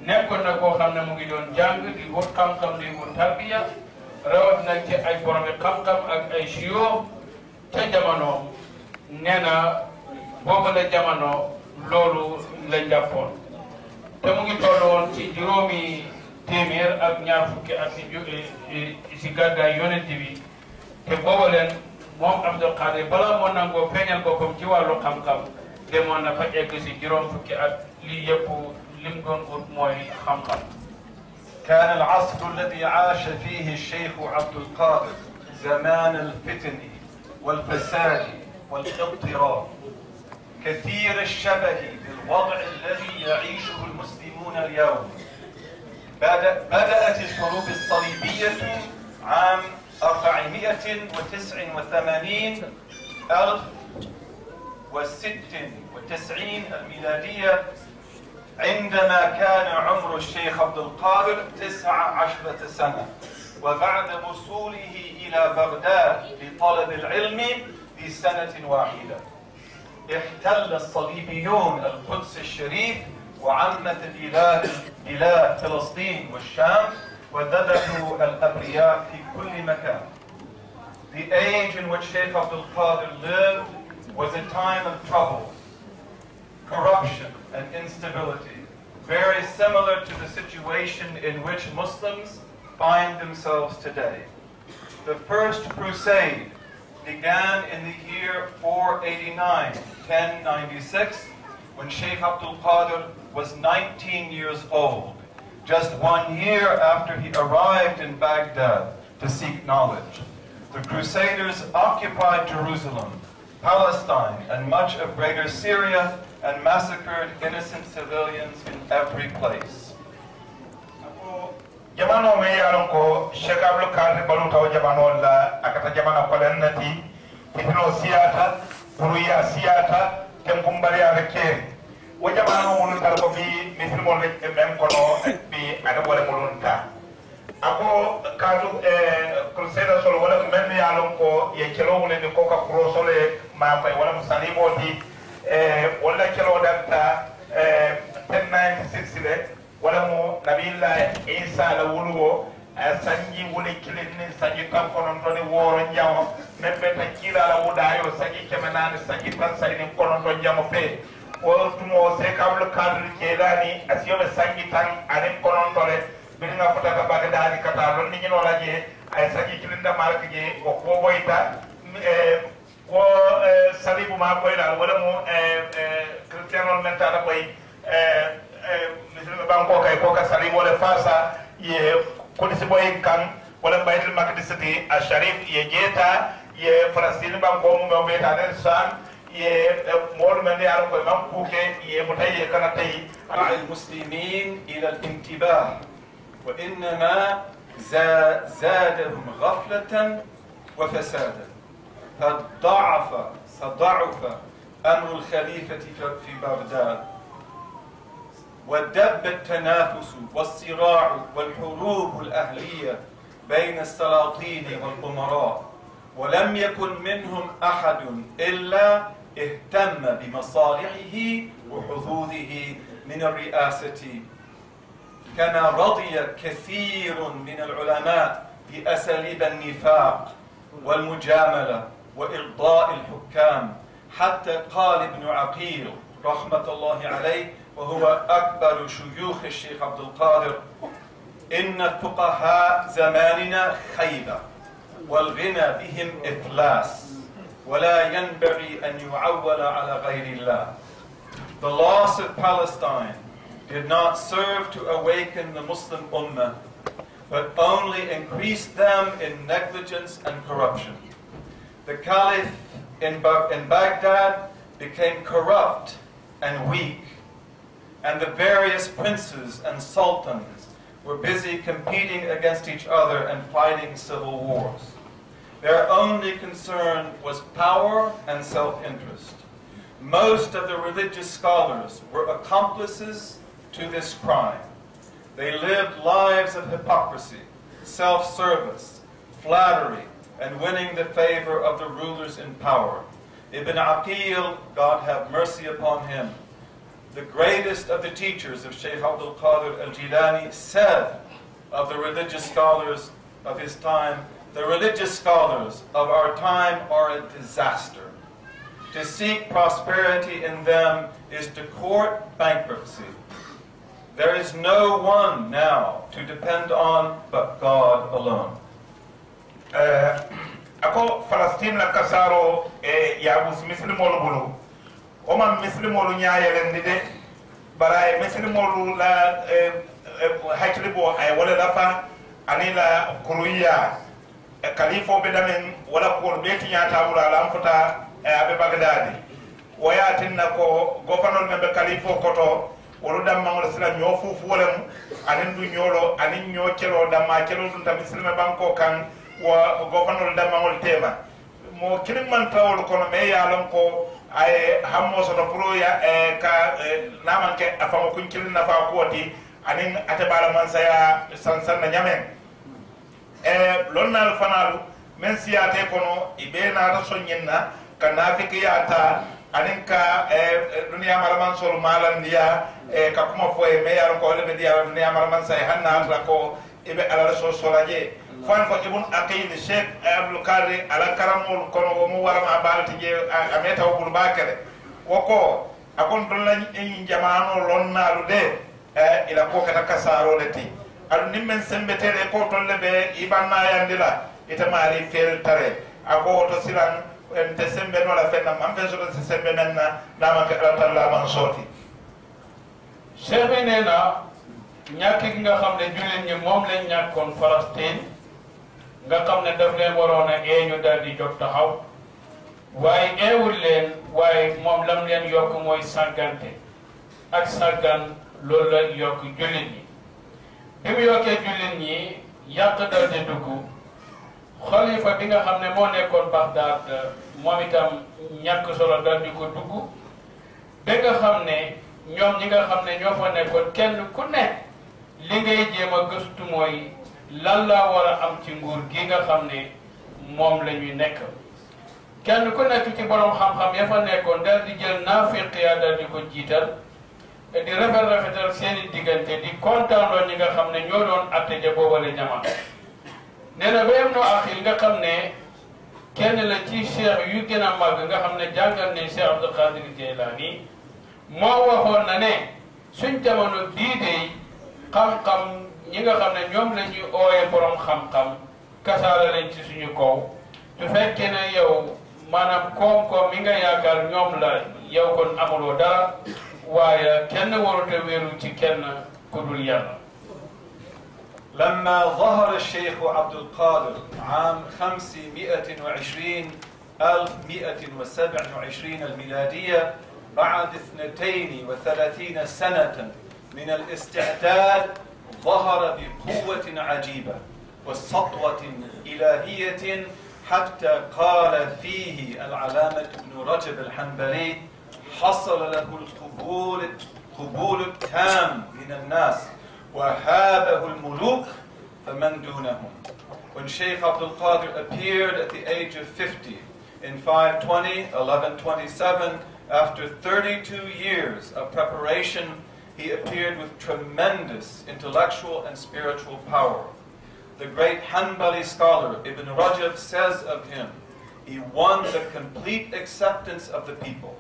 nekkon na ko xamne mu ngi don jang di wut xam xam di wut tarbiya rawat nañ ci ay borom xam-xam ak ay siyo ca jamono nee na booba la jamono loolu la jàppoon te mu ngi tolloon ci juróomi téeméer ak ñaar fukki ak si gàddaay yonent bi te booba leen moom Abdul Qadir bala moo nangoo feeñal boppam ci wàllu xam-xam demoon na fa egg si juróom fukki ak lii yëpp lim doon ut mooy xam-xam. كان العصر الذي عاش فيه الشيخ عبد القادر زمان الفتن والفساد والاضطراب كثير الشبه بالوضع الذي يعيشه المسلمون اليوم. بدأت الحروب الصليبية عام 489 الميلادية عندما كان عمر الشيخ عبد القادر 19 سنة، وبعد وصوله إلى بغداد لطلب العلم لسنة واحدة. احتل الصليبيون القدس الشريف وعمت بلاد فلسطين والشام، وذبحوا الأبرياء في كل مكان. The age in which Sheikh Abdul Qadir lived was a time of trouble, corruption, and instability, very similar to the situation in which Muslims find themselves today. The First Crusade began in the year 489, 1096, when Sheikh Abdul Qadir was 19 years old, just 1 year after he arrived in Baghdad to seek knowledge. The Crusaders occupied Jerusalem, Palestine, and much of Greater Syria, and massacred innocent civilians in every place. Jamano me yaronko Sheikh Abdul Qadir baluta jamano la akata jamana kolennati itno siata ruya siata tembumbari arke o jamano wonu tarko bi mislimo le mem kono bi adabole molonta ako kadu crusade solo wala mem yaronko ye kelo woni ko ka crusade ma fay wala musalimo di wala kelo data 1096 le wala mo nabilla isa la wulugo asanji wole kilini sanji kankono ndoni woro njamo mepeta kila la wudayo sanji kemenani sanji tansaini mkono ndo njamo pe wotumo sekamlu kadri jelani asiyome sanji tang anim kono ndore bilinga putaka bagdadi katalo ninjino laje asanji kilinda markije okobo ita ko salibu makoyla wala mo kristiano mentala koy misil banko kay ko ka salibu wala fasa ye kodisi boy kan wala baytul maqdis ti asharif ye jeta ye palestine banko mo be tanen san ye mol men yar ko banko ke ye mutaye kana tay al muslimin ila al intibah wa inma zadahum ghaflatan wa fasadan فضعف أمر الخليفة في بغداد ودب التنافس والصراع والحروب الأهلية بين السلاطين والأمراء ولم يكن منهم أحد إلا اهتم بمصالحه وحظوظه من الرئاسة كما رضي كثير من العلماء بأساليب النفاق والمجاملة وإرضاء الحكام حتى قال ابن عقيل رحمة الله عليه وهو أكبر شيوخ الشيخ عبد القادر إن فقهاء زماننا خيبة والغنى بهم إفلاس ولا ينبغي أن يعول على غير الله. The loss of Palestine did not serve to awaken the Muslim Ummah but only increased them in negligence and corruption. The Caliph in Baghdad became corrupt and weak, and the various princes and sultans were busy competing against each other and fighting civil wars. Their only concern was power and self-interest. Most of the religious scholars were accomplices to this crime. They lived lives of hypocrisy, self-service, flattery, and winning the favor of the rulers in power. Ibn Aqil, God have mercy upon him, the greatest of the teachers of Shaykh Abdul Qadir al-Jilani, said of the religious scholars of his time, the religious scholars of our time are a disaster. To seek prosperity in them is to court bankruptcy. There is no one now to depend on but God alone. Ako Palestine la kasaro yabus muslimol bulu oman muslimol nyaayelen dide baray muslimol la haklibo ay wala lafa anila kuruya kalifo bedamen wala ko beti nyaata wala lamfuta abe bagdadi wayatin nako gofanol membe kalifo koto woro damma wala sala nyofu fulam anin du nyolo anin nyokelo damma kelo dum muslima banko kan wa governor damawol tema mo kirimman tawol kono me yalon ko ay hammo so do pro ya e ka namanke afama kun kirin na fa koti anin atabala man saya sansan na nyamen e lonnal fanalu men siyate kono ibe na raso nyenna kanafiki ata anin ka dunya marman sol malandiya e ka kuma foye me yalon ko le diya dunya marman say hanna atra ko ibe ala raso solaje fanko ibn aqil sheikh abdul qadir ala karamul kono mo warama balti je ameta wul bakare woko akon ton la en jamano lonnalu de ila ko kata kasaro de ti al nimmen sembetere ko ton le be ibanna yandila itamari fel tare ako to silan en desembe no la fenna mambe so desembe menna dama ka Allah man soti shebenena ñak nga xamne julen ñi mom lañ ñakkon Palestine nga xamne daf leen warona ñu daldi jog taxaw waye eewul leen waye mom lam leen yok moy sangante ak sagan lool la yok julen ñi bimu yoké julen ñi yaq daldi duggu khalifa bi nga xamne mo nekkon Baghdad momitam ñak solo daldi ko duggu be nga xamne ñom ñi nga xamne ño fa nekkon kenn ku nekk li ngay jéema gëstu moy lan la wara am ci nguur gi nga xamne mom lañuy nekk kenn ku nekk ci borom xam xam ya fa nekkon dal di jël nafiq ya dal di ko jital di rafetal seeni digënté di kontaanoo ñi nga xamne ñoo doon atté je boobale ñama nee na wéyam no axil nga xam ne kenn la ci cheikh yu gën a màgg nga xam ne jàngal ne Cheikh Abdul Qadir Jilani moo waxoon na ne suñ jamono bii day xam-xam ñi nga xam ne ñoom la ñuy ooyee borom xam-xam kasaala leen ci suñu kaw su fekkee ne yow maanaam koom-koom mi nga yaakaar ñoom la yow kon amuloo dara waaye kenn warut a wéeru ci kenn ku dul yàlla. لما ظهر الشيخ عبد القادر عام 520 الميلادية بعد 32 سنة من الاستعداد ظهر بقوة عجيبة وسطوة إلهية حتى قال فيه العلامة ابن رجب الحنبلي حصل له القبول التام من الناس وهابه الملوك فمن دونهم. When Shaykh Abdul Qadir appeared at the age of 50 in 520, 1127, after 32 years of preparation, he appeared with tremendous intellectual and spiritual power. The great Hanbali scholar Ibn Rajab says of him, he won the complete acceptance of the people,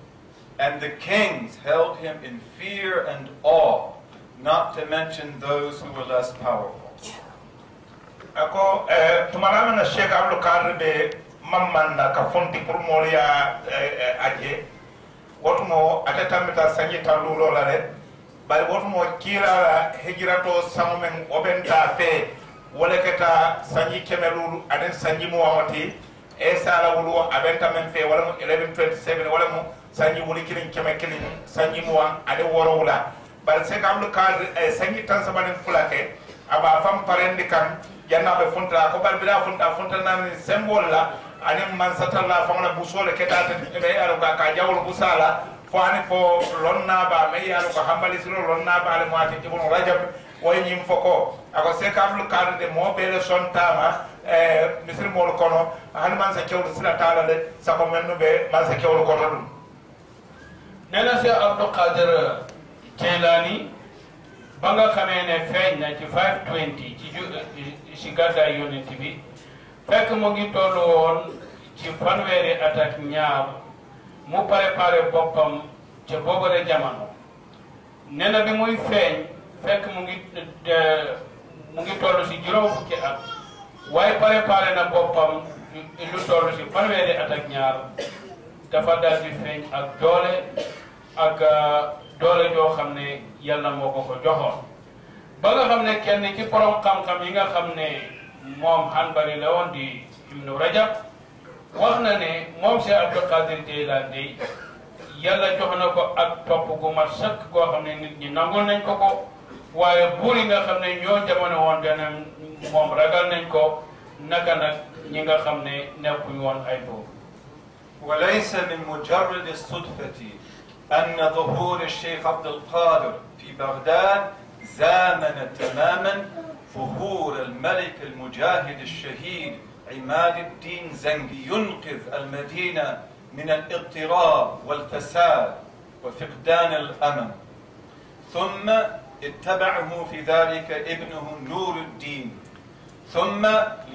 and the kings held him in fear and awe, not to mention those who were less powerful. Ako tumarama na Sheikh Abdul Qadir be mamman na kafunti kurmolia aje. Watumo atetamita sanjita lulo lare. Bali watumo kira hijirato samumen obenta fe waleketa sanji kemelulu aden sanji muamati. Esa la wulu abenta menfe walamu 1127 walamu sanji wuli kilin kemekelin sanji muam ade worowula. But Sheikh Abdul Qadir sangi tansaman fulake aba fam parendikam janna be funta ko balbira funta funta nan symbol la anem man satalla famna busole ketata be yaro ka jawol busala fani fo lonna ba me yaro ko hambali silo lonna ba le moati ibn Rajab way nyim foko ako Sheikh Abdul Qadir de mo be le son tama misri mol kono han man sa kewdo sila tala de sa ko menno be man sa kewlo ko dum nena Sheikh Abdul Qadir Jilani banga xamene feñ na ci 520 ci ci gadda yonent bi fekk mo ngi tollu won ci fanweeri attaque ñaar mu préparer boppam ci bobale jamono neena bi muy feñ fekk mu ngi tollu ci juroom fukki at way préparer na boppam lu tollu ci fanweeri attaque ñaar dafa dal di feñ ak doole ak doole jo xamne yalla moko ko joxo ba nga xamne kenn ci borom xam xam yi nga xamne mom hanbali la won di Ibn Rajab waxna ne mom Cheikh Abdul Qadir Jilani yalla joxna ko ak top gu ma sak go xamne nit ñi nangol nañ ko ko waye buri nga xamne ñoo jamono won dana mom ragal nañ ko naka nak ñi nga xamne nekku won ay bo walaysa min mujarrad as-sudfati أن ظهور الشيخ عبد القادر في بغداد زامن تماما ظهور الملك المجاهد الشهيد عماد الدين زنجي ينقذ المدينة من الاضطراب والفساد وفقدان الأمل. ثم اتبعه في ذلك ابنه نور الدين. ثم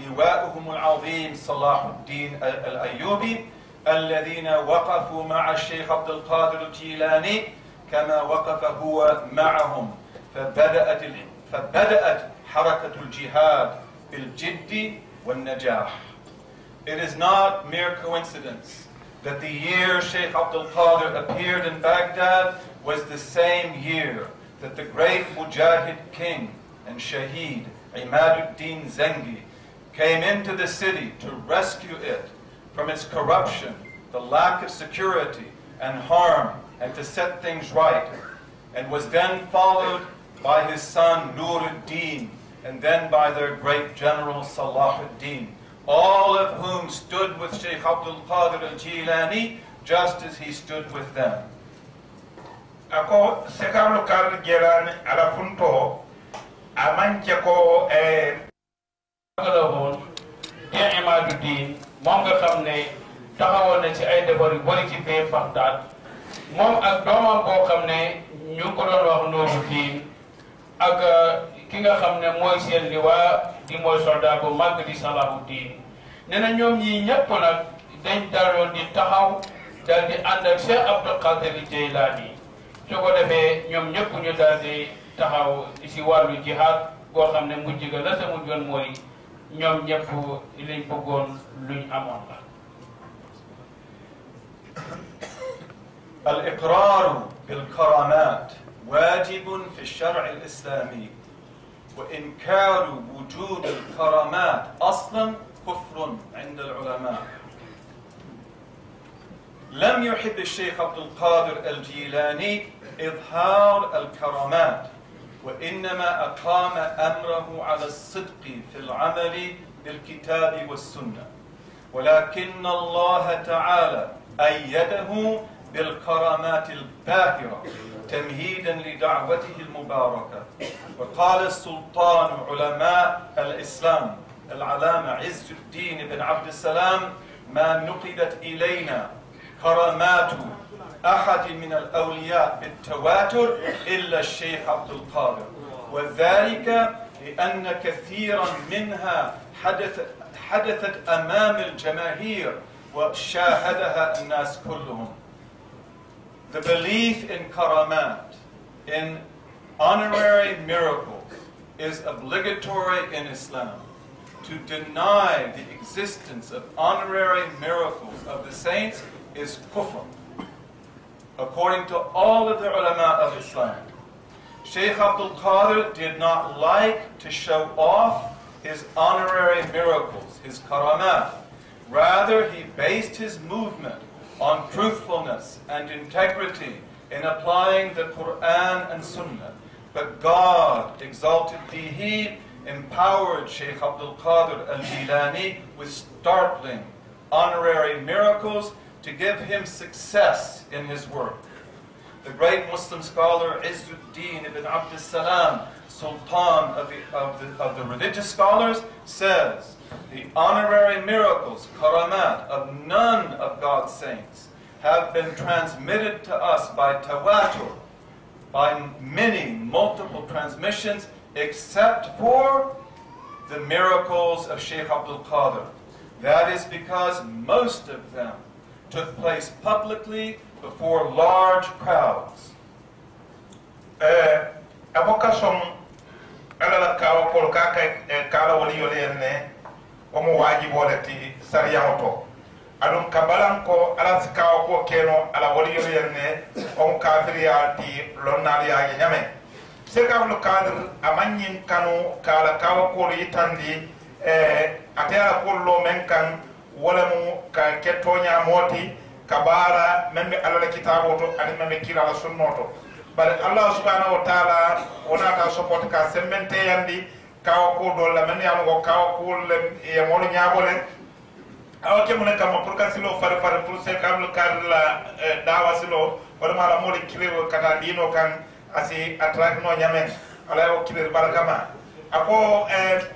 لواءهم العظيم صلاح الدين الأيوبي. الذين وقفوا مع الشيخ عبد القادر الجيلاني كما وقف هو معهم فبدأت حركة الجهاد بالجد والنجاح. It is not mere coincidence that the year Sheikh Abdul Qadir appeared in Baghdad was the same year that the great Mujahid king and Shaheed Imaduddin Zengi came into the city to rescue it from its corruption, the lack of security and harm, and to set things right, and was then followed by his son Nuruddin, and then by their great general Salahuddin, all of whom stood with Sheikh Abdul Qadir al-Jilani just as he stood with them. Ako sekam lokal jelan alafunto amanche ko agalawon ya Imaduddin mom nga xamne taxawon na ci ay defari bari ci be Baghdad mom ak doomam bo xamne ñu ko doon wax noonu fi ak ki nga xamne moy seen liwa dingol solda ko magdi salahu din nena ñom ñi ñepp nak dañ daron di taxaw dal di and ak Cheikh Abdou Qadir Jailani su ko defé ñom ñepp ñu dal di taxaw ci walu jihad go xamne mujj ga la samu joon moy ñom ñepp liñ bëggoon luñ amon la الإقرار بالكرامات واجب في الشرع الإسلامي وإنكار وجود الكرامات أصلا كفر عند العلماء لم يحب الشيخ عبد القادر الجيلاني إظهار الكرامات وإنما أقام أمره على الصدق في العمل بالكتاب والسنة ولكن الله تعالى أيده بالكرامات الباهرة تمهيدا لدعوته المباركة وقال السلطان علماء الإسلام العلامة عز الدين بن عبد السلام ما نقلت إلينا كرامات أحد من الأولياء بالتواتر إلا الشيخ عبد القادر وذلك لأن كثيرا منها حدثت أمام الجماهير وشاهدها الناس كلهم. The belief in karamat, in honorary miracles, is obligatory in Islam. To deny the existence of honorary miracles of the saints is kufr, according to all of the ulama of Islam. Shaykh Abdul Qadir did not like to show off his honorary miracles, his karamat. Rather, he based his movement on truthfulness and integrity in applying the Quran and Sunnah. But God, exalted be He, empowered Shaykh Abdul Qadir al-Jilani with startling honorary miracles to give him success in his work. The great Muslim scholar Izzuddin ibn Abd as-Salam, Sultan of the religious scholars, says, the honorary miracles, karamat, of none of God's saints have been transmitted to us by tawatur, by many multiple transmissions, except for the miracles of Shaykh Abdul Qadir. That is because most of them took place publicly before large crowds. Omo wajibo lati sariyaoto adum kabalanko alaskawko keno ala wali yerne on kafiriyati lonnariya nyame sirka lu kadr amanyin kanu kala kawko yitandi atera kullo menkan wala mu ka ketonya moti kabara membe ala kitabo to ani membe kila sunnoto bare Allah subhanahu wa ta'ala ona ka support ka semente yandi kawko dolla men yam go kawko e monu nyaabole aw ke mun kam pour kasilo far far pour se kam kar la dawa silo wala la moli kirewo kata dino kan asi attract no nyamen ala o kirer barkama ako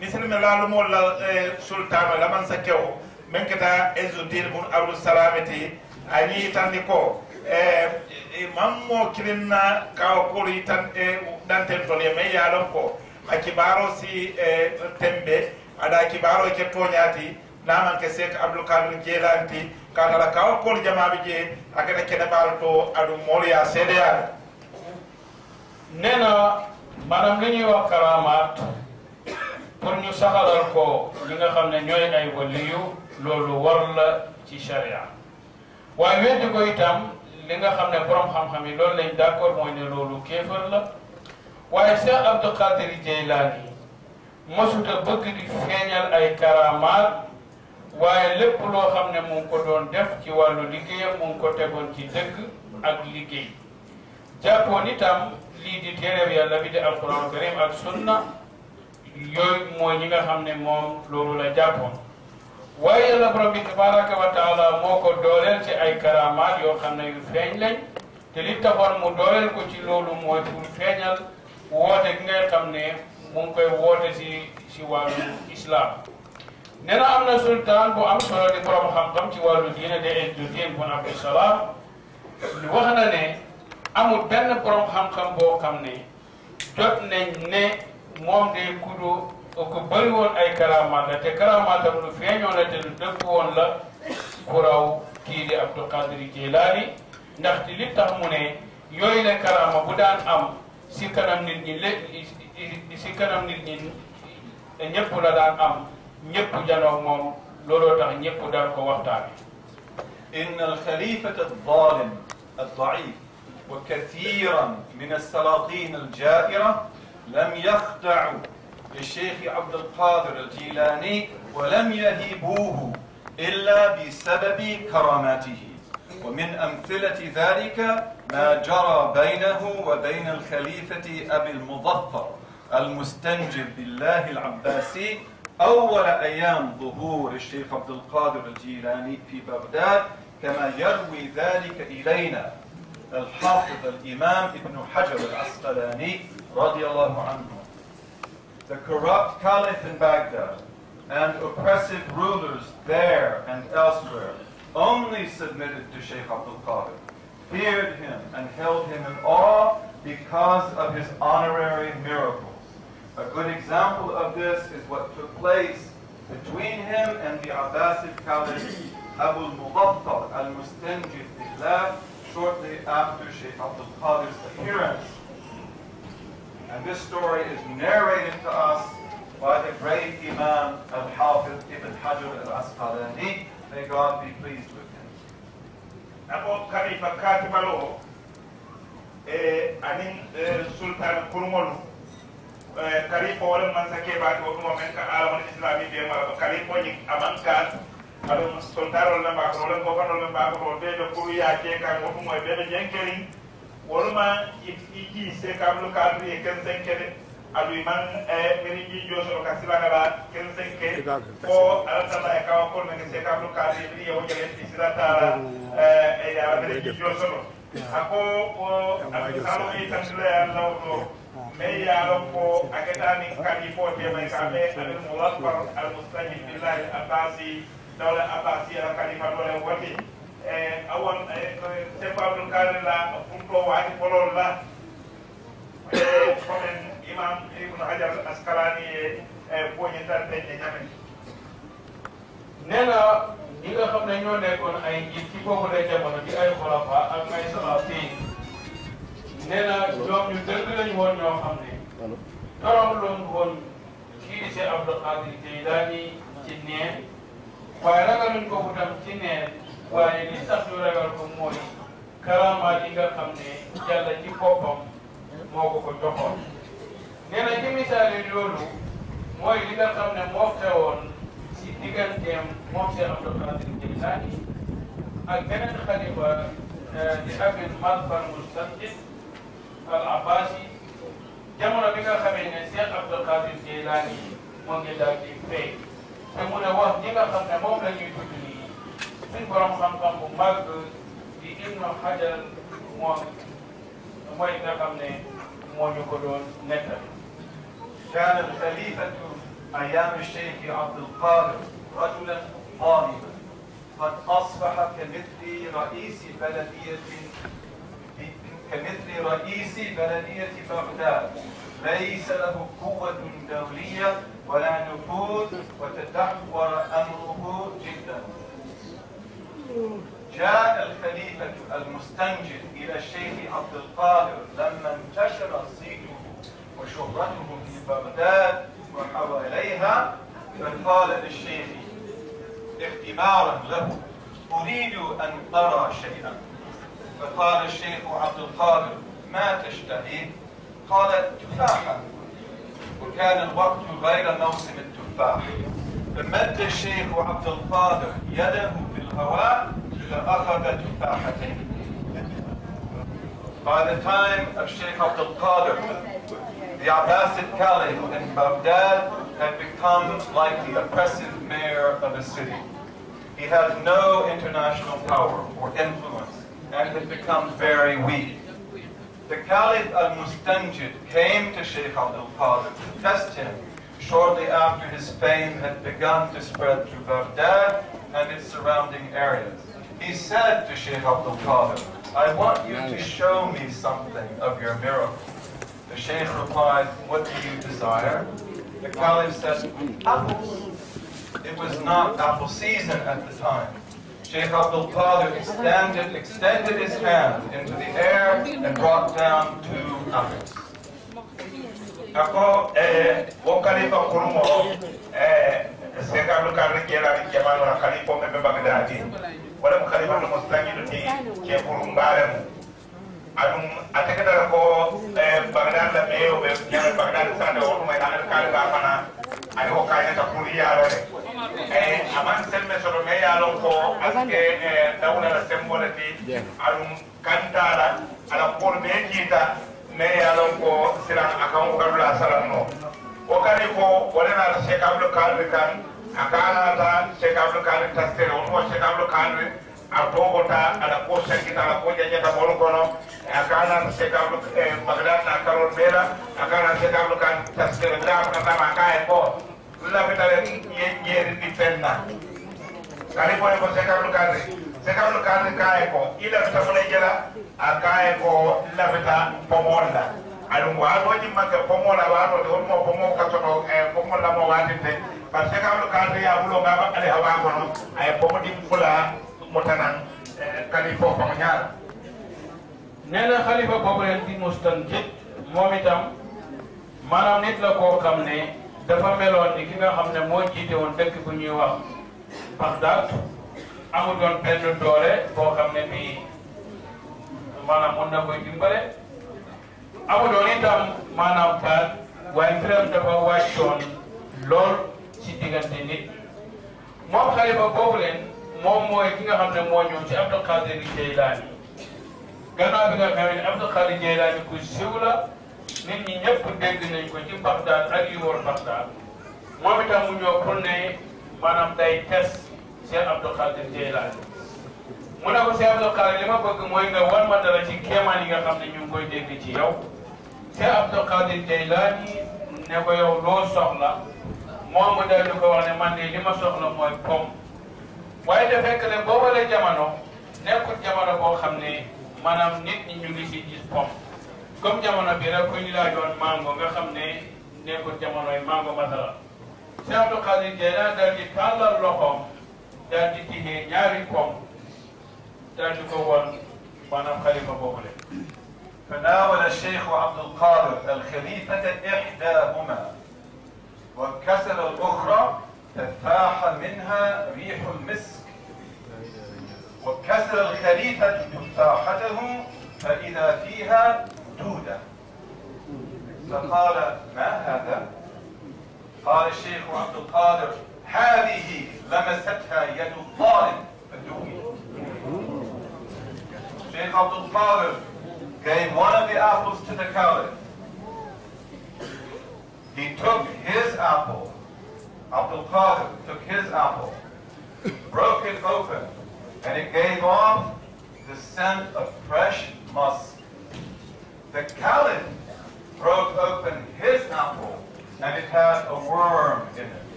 mislime lalu mo la sultana la man sakewo men kata Izzuddin ibn Abd as-Salamati ani tandiko mammo kirinna kawko tan e danten ton e me yalon ko akibaro si tembe ada akibaro ke tonyati naman ke Sheikh Abdul Qadir Jailani kala la kaw ko jamaabi je akata ke balto adu moliya sedea nena manam lañuy wax karamat pour ñu saxalal ko li nga xamne ñoy ay waliyu lolu war la ci sharia way wedd ko itam li nga xamne borom xam xam yi lolu lañ d'accord moy ne lolu kéfer la waaye Cheikh Abdou Qadir Jailani mosut a bëgg di feeñal ay karamaat waaye lépp loo xam ne mu ngi ko doon def ci wàllu liggéeyam mu ngi ko tegoon ci dëgg ak liggéey jàppoon itam lii di téereb yàlla bi di alquran karim ak sunna yooyu mooy ñi nga xam ne moom loolu la jàppoon waaye yàlla borom bi tabaraka wa taala moo ko dooleel ci ay karamaat yoo xam ne yu feeñ lañ te li taxoon mu dooleel ko ci loolu mooy pour feeñal wote gi nga xamne mu ngi koy wote ci walu islam neena amna sultan bu am solo di borom xam-xam ci walu diine de Izzuddin ibn Abd as-Salam waxna ne amul benn borom xam-xam bo xamne jot nañ ne mom de kudo Okubaliwon ay karamata te karamata mu feño la te defu won la ko raw ki di Abdou Qadir Jilani ndax li tax mu ne yoy la karama bu daan am ci kanam nit ñi le ci kanam nit ñi ñepp la daan am ñepp jalo mom lolo tax ñepp daan ko waxtaane إن الخليفة الظالم الضعيف وكثيرا من السلاطين الجائرة لم يخدعوا للشيخ عبد القادر الجيلاني ولم يهيبوه إلا بسبب كراماته ومن أمثلة ذلك ما جرى بينه وبين الخليفة أبي المظفر المستنجب بالله العباسي أول أيام ظهور الشيخ عبد القادر الجيلاني في بغداد كما يروي ذلك إلينا الحافظ الإمام ابن حجر العسقلاني رضي الله عنه. The corrupt caliph in Baghdad and oppressive rulers there and elsewhere only submitted to Sheikh Abdul Qadir, feared him and held him in awe because of his honorary miracles. A good example of this is what took place between him and the Abbasid Caliph Abu al-Mubattal al-Mustanjid billah shortly after Sheikh Abdul Qadir's appearance. And this story is narrated to us by the great Imam al-Hafiz ibn Hajar al-Asqalani. May God be pleased with him. Abu Khalifa Katimalo, Sultan Kurmolu, Khalifa Wala Mansake Batu Momenka Alam Islami Biamara, Khalifa Amankan, Alam Sultan Lamba, Roland Governor Lamba, Rodejo Kuria, Jeka, Mokumo, Bebe Jenkering. Waluma iki se kablo kadri e kensenke aluiman e meriji joso kasilagala kensenke ko alsama e kawo ko ne se kablo kadri e o jeleti siratara e ya meriji joso ako o asalo e tanle allo me ya lo ko aketani kalifo be mai kabe al mulakbar al mustajib billahi al abasi dawla abasi al kalifa dole wati awan sebab karena untuk wajib polola komen Imam Ibn Hajar Asqalani punya terpenting jamin. Nela jika kamu nyonya kon ayi tipu mulai zaman di ayu khulafa angkai selati. Nela jom nyuterkan nyonya kami. Kalau belum kon kiri se Abdul Qadir Jilani jinnya, bayangkan kau sudah jinnya. Why this Abdurrahman Kumoi, Karama Dinga Kamne, Yalaki Popom, Moko Joko. Then I give me Sari Lulu, Moy Dinga Kamne Mofta on, she digged them Mofta of the Kantin Gilani. Again, Khalifa, the Abid Malfan Mustanjid, Al Abbasi, Yamanabika Kamin, and Sir Abdul Qadir Jilani, Mongilaki Faith. And when I was Dinga Kamne Mofta, you could be. Sing borom kam bu mag di Ibn Hajar moy nga xamne mo ñuko doon netal kan al khalifatu ayyam al shaykh Abd al Qadir rajulan qaliban qad asbaha kamithli ra'isi baladiyatin kamithli ra'isi baladiyati Baghdad ليس له قوة دولية ولا نفوذ وتدهور أمره جدا جاء الخليفة المستنجد إلى الشيخ عبد القادر لما انتشر صيته وشهرته في بغداد وحواليها فقال للشيخ اختبارا له أريد أن ترى شيئا فقال الشيخ عبد القادر ما تشتهي؟ قال التفاحة وكان الوقت غير موسم التفاح فمد الشيخ عبد القادر يده By the time of Sheikh Abdul Qadir, the Abbasid Caliph in Baghdad had become like the oppressive mayor of a city. He had no international power or influence and had become very weak. The Caliph al-Mustanjid came to Sheikh Abdul Qadir to test him shortly after his fame had begun to spread through Baghdad and its surrounding areas. He said to Sheikh Abdul Qadir, I want you to show me something of your miracle. The Sheikh replied, what do you desire? The caliph said, apples. It was not apple season at the time. Shaykh Abdul Qadir extended his hand into the air and brought down 2 apples.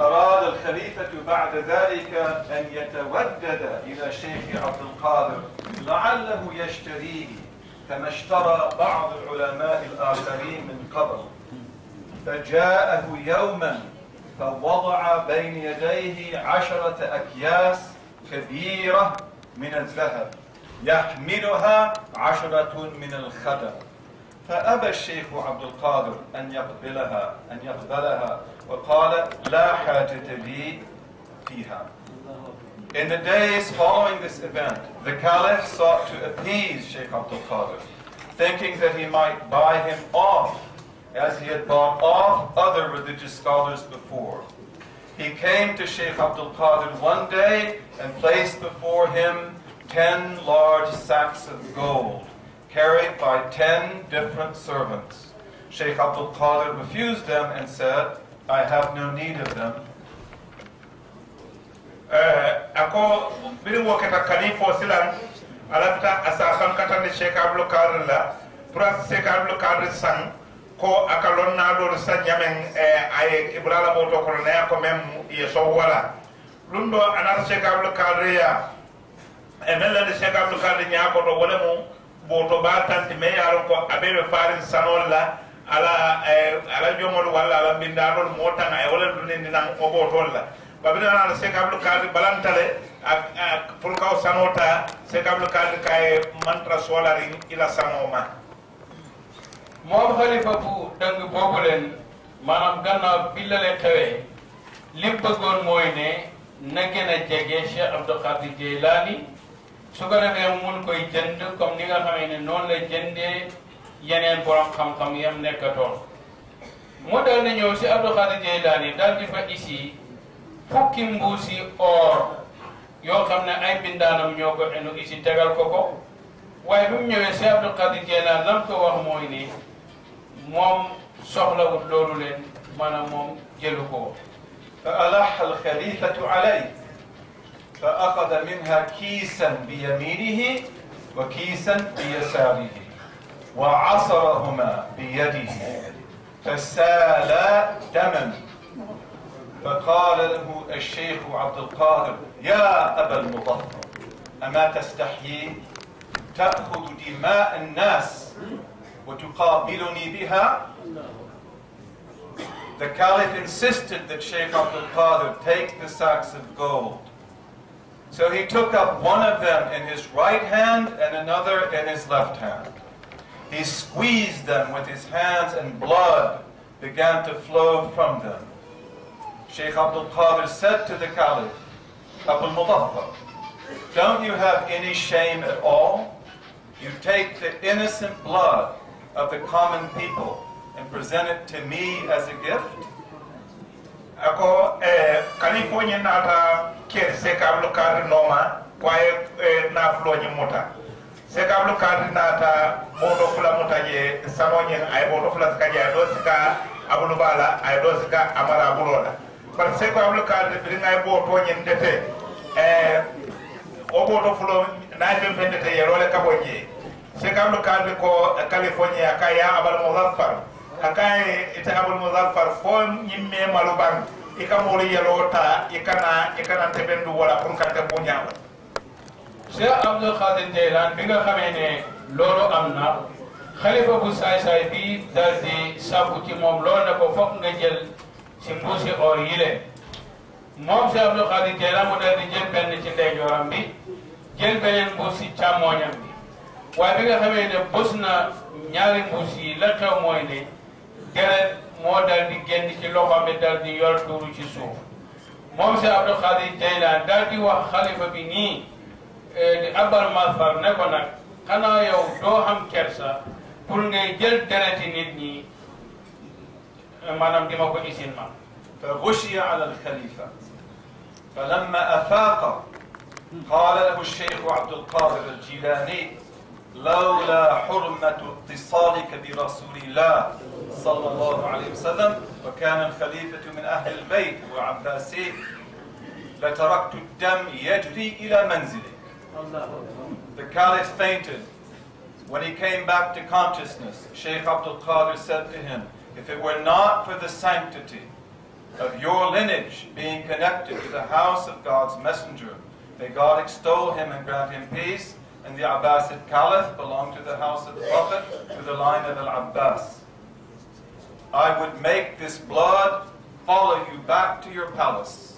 أراد الخليفة بعد ذلك أن يتودد إلى شيخ عبد القادر لعله يشتريه كما اشترى بعض العلماء الآخرين من قبل، فجاءه يوما فوضع بين يديه 10 أكياس كبيرة من الذهب يحملها 10 من الخدم، فأبى الشيخ عبد القادر أن يقبلها وقال لا حاجة لي فيها. In the days following this event, the Caliph sought to appease Sheikh Abd al-Qadir, thinking that he might buy him off, as he had bought off other religious scholars before. He came to Sheikh Abd al-Qadir one day and placed before him 10 large sacks of gold, carried by 10 different servants. Sheikh Abd al-Qadir refused them and said, I have no need of them. Ako bilwo keta Khalifa silan alafta asakan katane Sheikh Abdul Qadir la pras Sheikh Abdul Qadir san ko akalon na do san jamen ay ibrala boto ko na ko mem yeso wala lundo anar Sheikh Abdul Qadir ya emela de Sheikh Abdul Qadir nya ko do wala mo boto ba tanti me yaro ko abebe farin sanol la ala ala jomol wala ala bindalol motan ay wala do ni nan ko boto la babina na Sheikh Abdul Qadir balantale ak pulkaw sanota Sheikh Abdul Qadir kay mantra solari ila sanoma mom khalifa bu dang bobu len manam ganna billale tawe lim begon moy ne nagena jege Sheikh Abdul Qadir Jilani sugara be mun koy jend comme ni nga xamene non la jende yenen borom xam xam yam nekaton modal na ñew ci Abdul Qadir Jilani dal di fa ici fukki mbuusi or yoo xam ne ay bindaanam ñoo ko enu isi tegal ko ko waaye bi mu ñëwee Cheikh Abdul Qadir Jilani lam ko wax mooy ni moom soxlawut loolu leen maanaam moom jëlu ko. fa alaha alxalifatu alay fa axada minha kiisan bi yaminihi wa kiisan bi yasaarihi wa asarahuma bi yadihi fa saala daman. فقال له الشيخ عبد القادر يا أبا المطهر أما تستحيي تأخذ دماء الناس وتقابلني بها؟ The Caliph insisted that Sheikh Abd al-Qadir take the sacks of gold. So he took up one of them in his right hand and another in his left hand. He squeezed them with his hands and blood began to flow from them. Sheikh Abdul Qadir said to the Caliph, Abul Mudhaffar, don't you have any shame at all? You take the innocent blood of the common people and present it to me as a gift? Ako California nata ke Sheikh Abdul Qadir noma kwae na flonye mota. Sheikh Abdul Qadir nata moto fula mota ye sanonye ay moto fula kaja dosika abulubala ay dosika amara bulola. But Sheikh Abdul Qadir bring I bought one in the day. Oboto flow 9 year old Caboye. Sheikh Abdul Qadir called California Akaya Abul Mudhaffar. Akai it's Abul Mudhaffar phone in me Maluban. Ikamori Yelota, Ikana Tebendu, Punkapunya. Sheikh Abdul Qadir Jilani, Binga Hamene, Loro Amna, Khalifa Busai Saibi, that the Sabuki Mom Lona for Fogel. Simbusi or yile mom Sheikh Abdul Qadir Jilani mo dal di jël ben ci ndey joram bi jël benen mbuusi càmmoñam bi waaye bi nga xamee ne bës na ñaari mbuus yi la xew mooy ne deret moo dal di génn ci loxo bi dal di yor tuuru ci suuf mom Sheikh Abdul Qadir Jilani dal di wax xalifa bi nii di abar masfar ne ko nag xanaa yow doo xam kersa pour ngay jël dereti nit ñi فغشي على الخليفة فلما أفاق قال له الشيخ عبد القادر الجيلاني لولا حرمة اتصالك برسول الله صلى الله عليه وسلم وكان الخليفة من أهل البيت وعباسي لتركت الدم يجري إلى منزلك. The Caliph fainted. When he came back to consciousness, Sheikh Abdul Qadir said to him, if it were not for the sanctity of your lineage being connected to the house of God's messenger. May God extol him and grant him peace. And the Abbasid Caliph belonged to the house of the Prophet, to the line of Al-Abbas. I would make this blood follow you back to your palace.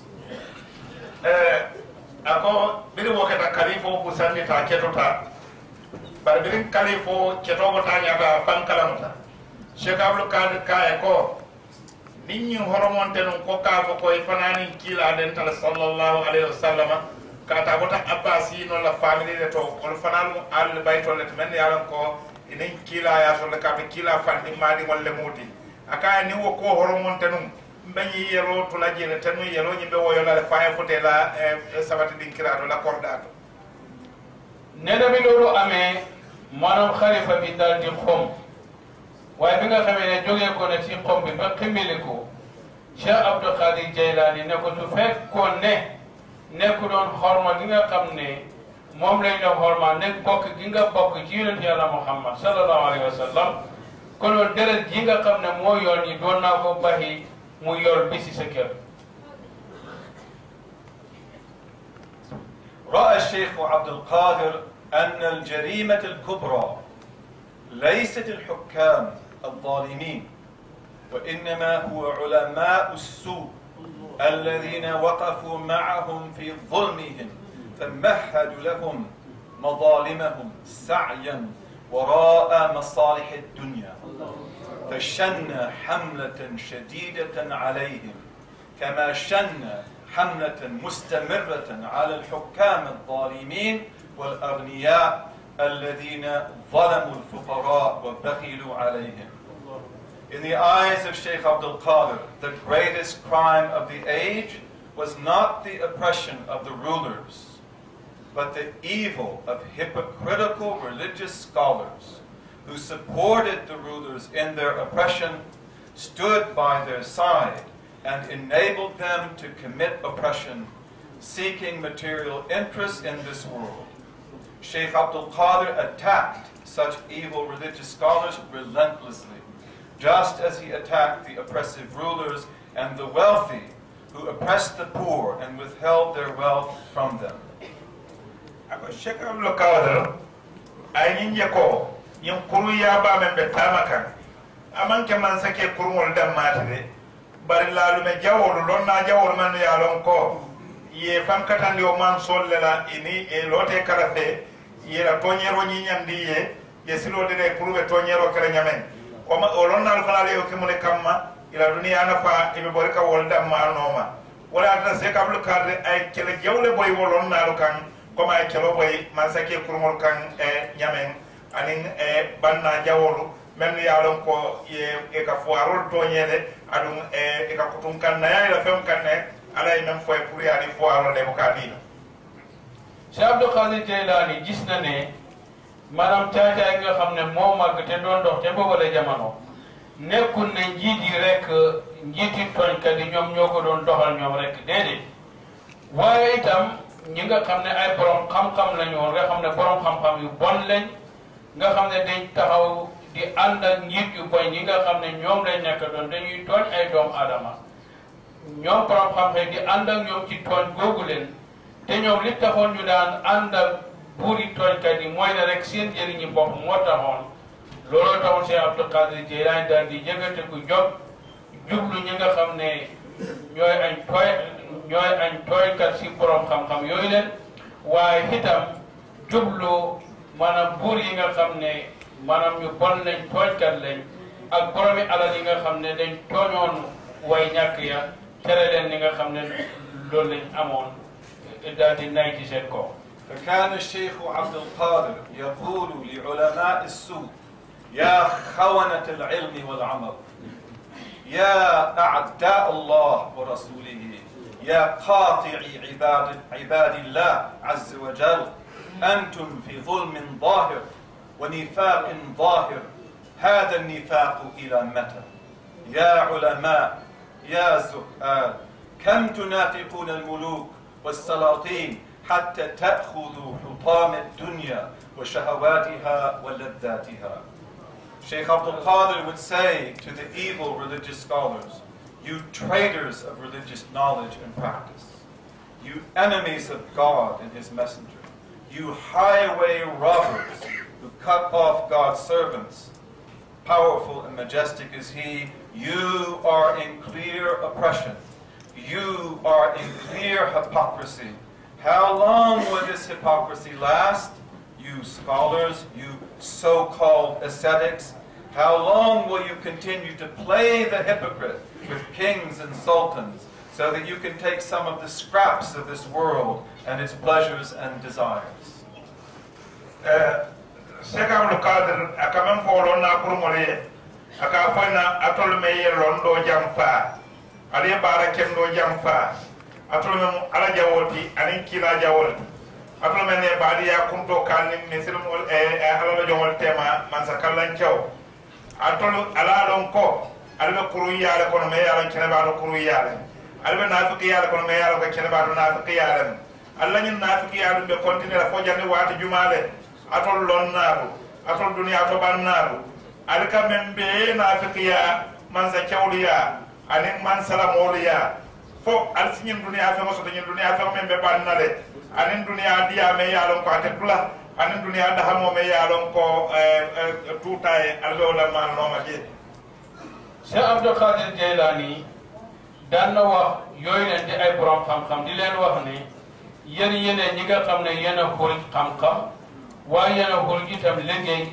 Kata wota Abbasi non la family de to ko fanalu al bayto le men yalan ko enen kila ya so le kabe kila fandi madi wolle modi aka ni wo ko horomonte num mbanyi yelo to la jene tanu yelo nyi be woyo la faaya fote la sabati din kirado la cordato nena bi lolu amé manam khalifa bi dal di xom way bi nga xamé ne joge ko ne ci xom bi ba ximiliko Cheikh Abdou Khadir Jailani ne ko su fek ko ne nekku don horma gi nga xamne mom lay do horma nek bok gi nga bok ci yonent Yalla Muhammad sallallahu alaihi wasallam ko lo deret gi nga xamne mo yoon yi don na ko bahi mu yor bisi seker ra'a al-sheikh Abd al-Qadir an al-jarimah al-kubra laysat al-hukam al-zalimin wa inma huwa ulama as-su' الذين وقفوا معهم في ظلمهم فمهدوا لهم مظالمهم سعيا وراء مصالح الدنيا فشن حملة شديدة عليهم كما شن حملة مستمرة على الحكام الظالمين والأغنياء الذين ظلموا الفقراء وبخلوا عليهم. In the eyes of Sheikh Abdul Qadir, the greatest crime of the age was not the oppression of the rulers, but the evil of hypocritical religious scholars who supported the rulers in their oppression, stood by their side, and enabled them to commit oppression, seeking material interests in this world. Sheikh Abdul Qadir attacked such evil religious scholars relentlessly, just as he attacked the oppressive rulers and the wealthy who oppressed the poor and withheld their wealth from them. Koma olonna alfala le okimune kamma ila dunia nafa ibe borika wolda ma noma wala ata se kablu kadre ay kele jawle boy wolonna lukan koma ay kelo boy mansake kurmol kan nyamen anin banna jawolu men yalon ko e ka foarol tonyele adum e ka kutum kan na ila fem kan ne alay men foy pour yali foarol de bokadina Cheikh Abdou Khadir Jailani gis na ne Madam Tata nga xamne mo mag te don dox te bobale jamano nekul ne njidi rek njiti ton ka di ñom ñoko don doxal ñom rek dede waye itam ñi nga xamne ay borom xam xam lañu nga xamne borom xam xam yu bon lañ nga xamne dañ taxaw di and ak njit yu boy ñi nga xamne ñom lay nek don dañuy ton ay doom adama ñom borom xam xey di and ak ñom ci ton gogu len te ñom li taxon ñu daan and ak buri toy kadi moy na rek seen jeri ñi bop mo taxon lolo taxon Cheikh Abdou Khadir Jailani dal di jëgëte ku job jublu ñi nga xamne ñoy añ toy kat ci borom xam xam yoy len waye hitam jublu manam bur yi nga xamne manam ñu bon lañ toy kat lañ ak boromi alal yi nga xamne dañ toñon way ñak ya téré len ni nga xamne lool lañ amone dal di nay ci seen ko فكان الشيخ عبد القادر يقول لعلماء السوء يا خونة العلم والعمل يا أعداء الله ورسوله يا قاطع عباد الله عز وجل أنتم في ظلم ظاهر ونفاق ظاهر هذا النفاق إلى متى يا علماء يا زهاد كم تنافقون الملوك والسلاطين حتى تأخذوا حطام الدنيا وشهواتها ولذاتها. Sheikh Abdul Qadir would say to the evil religious scholars, you traitors of religious knowledge and practice, you enemies of God and his messenger, you highway robbers who cut off God's servants. Powerful and majestic is he. You are in clear oppression. You are in clear hypocrisy. How long will this hypocrisy last? You scholars, you so-called ascetics, how long will you continue to play the hypocrite with kings and sultans so that you can take some of the scraps of this world and its pleasures and desires? Atolu alalon ko albe kuruyare kono me yaron kenebaro kuruyare albe nafiqiyare kono me yaron ko kenebaro nafiqiyare alla nyin nafiqiyare be continue la fojane wati jumaale atol lon nabu atol dunya to ban nabu alka membe nafiqiya man sa chawliya anen man salamoliya fo alsinyin dunya fa moso nyin dunya fa membe ban nale anen dunya diya me yaron ko atekula anin dunia daha mau meyalong ko tutai alaulah malam aje. Syekh Abdul Qadir Jailani dan nawa yoin ente ay peram kam kam dilen wahne yani yani jika kamne yani hul kam kam wah yani hul kita melengeng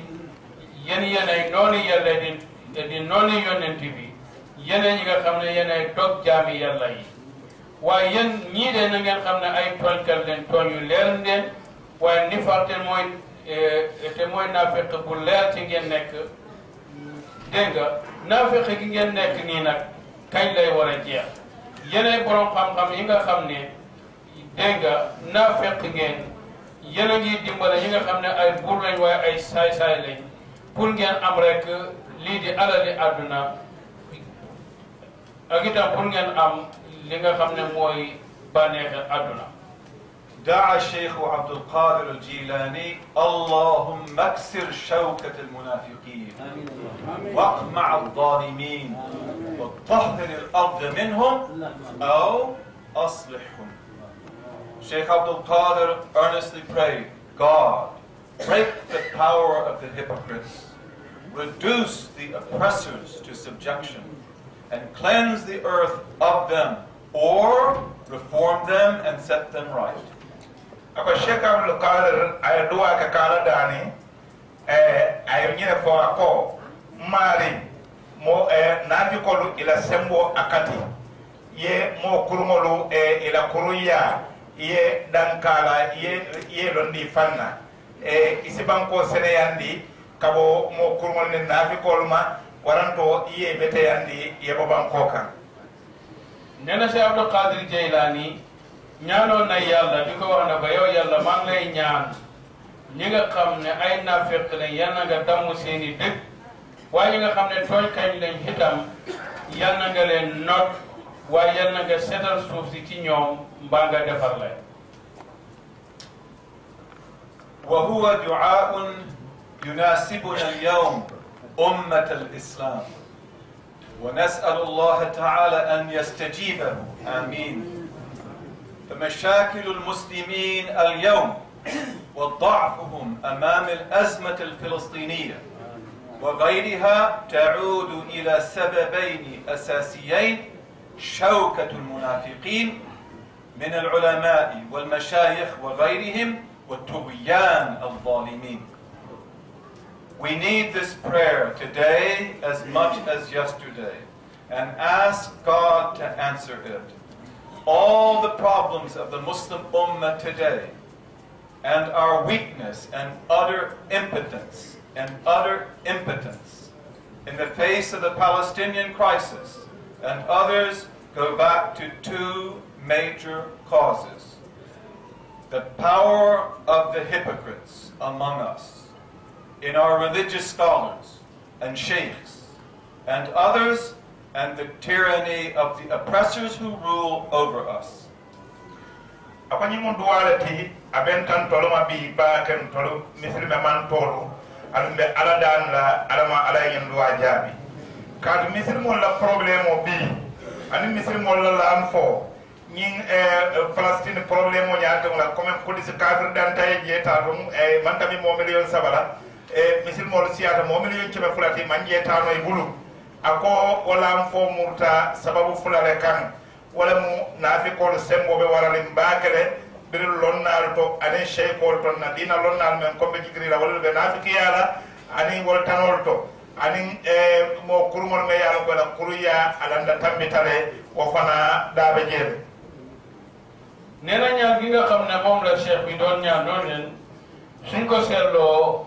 yani yani noni yalai di noni yoin TV yani jika kamne yani dok jami yalai wah yani ni dengan kamne ay tuan kerden tuan yulen den waaye ni fa te mooy naafeq bu leer ci ngeen nekk dégg nga naafeq gi ngeen nekk nii nag kañ lay war a jeex yeneen borom xam-xam yi nga xam ne dégg nga naafeq ngeen yéen a ngi dimbale yi nga xam ne ay buur lañ waaye ay saay-saay lañ pour ngeen am rek lii di alali àdduna ak itam pour ngeen am li nga xam ne mooy bànneexe àdduna. دعا الشيخ عبد القادر الجيلاني اللهم اكسر شوكة المنافقين واقمع الظالمين وطهر الأرض منهم أو أصلحهم. Sheikh Abdul Qadir earnestly prayed, God, break the power of the hypocrites, reduce the oppressors to subjection, and cleanse the earth of them, or reform them and set them right. Ako Sheikh Abdul Qadir ay duwa ka kala dani ay nyine fo ako mari mo nabi ko ila sembo akati ye mo kurmolu ila kuruya ye dankala ye londi fanna isibanko sene yandi kabo mo kurmol ne nabi ko ma waranto ye bete yandi ye bobanko kan nena Sheikh Abdul Qadir Jailani ñaanoon na yàlla di ko wax na ko yow yàlla maa ngi lay ñaan ñi nga xam ne ay naafeq lañ yal na nga damm seen i dëkk waaye ñi nga xam ne tooñkañ lañ itam yal na nga leen not waaye yal na nga seetal suuf si ci ñoom mbaa nga defar leen. wa huwa du'aun yunasibuna al-yawm ummat al-islam wa nas'alu Allah ta'ala an yastajibahu amin. فمشاكل المسلمين اليوم وضعفهم أمام الأزمة الفلسطينية وغيرها تعود إلى سببين أساسيين: شوكة المنافقين من العلماء والمشايخ وغيرهم والطغيان الظالمين. We need this prayer today as much as yesterday and ask God to answer it. All the problems of the Muslim Ummah today and our weakness and utter impotence in the face of the Palestinian crisis and others go back to two major causes: the power of the hypocrites among us, in our religious scholars and sheikhs and others, and the tyranny of the oppressors who rule over us. Apanyimu dualeti abentan toloma bi baken tolu mislima man tolu alumbe aladan la alama alayen duajabi kad mislimo la problemo bi ani misri molla la am fo ñing Palestine problème o ñaata la comme ko dis cadre d'antay jeeta dum e man tammi momel yon sabala e misri mol siata momel yon ci be fulati man jeeta noy bulu ako wala am fo murta sababu fulare kan wala mu nafikol sembo be wala lim bakere bir lonnal to ani sheykol ton na dina lonnal men ko be jigri la wala be nafiki yala ani wol tanol to anin mo kurumon me yalla ko la kuruya alanda tambitale wa fana dabe jere nena nya bi nga xamne mom la cheikh bi don nya don len sun ko sello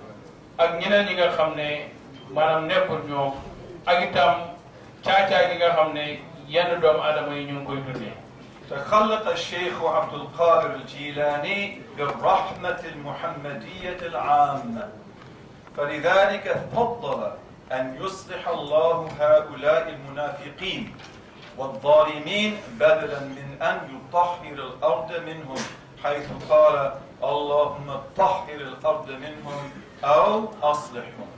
ak ñeneen yi nga xamne manam nekkul ñoom ak itam ciacca yi nga xamne yenn doom adama yi ñu koy tuddé تخلط الشيخ عبد القادر الجيلاني بالرحمة المحمدية العامة فلذلك فضل أن يصلح الله هؤلاء المنافقين والظالمين بدلا من أن يطهر الأرض منهم حيث قال اللهم طهر الأرض منهم أو أصلحهم.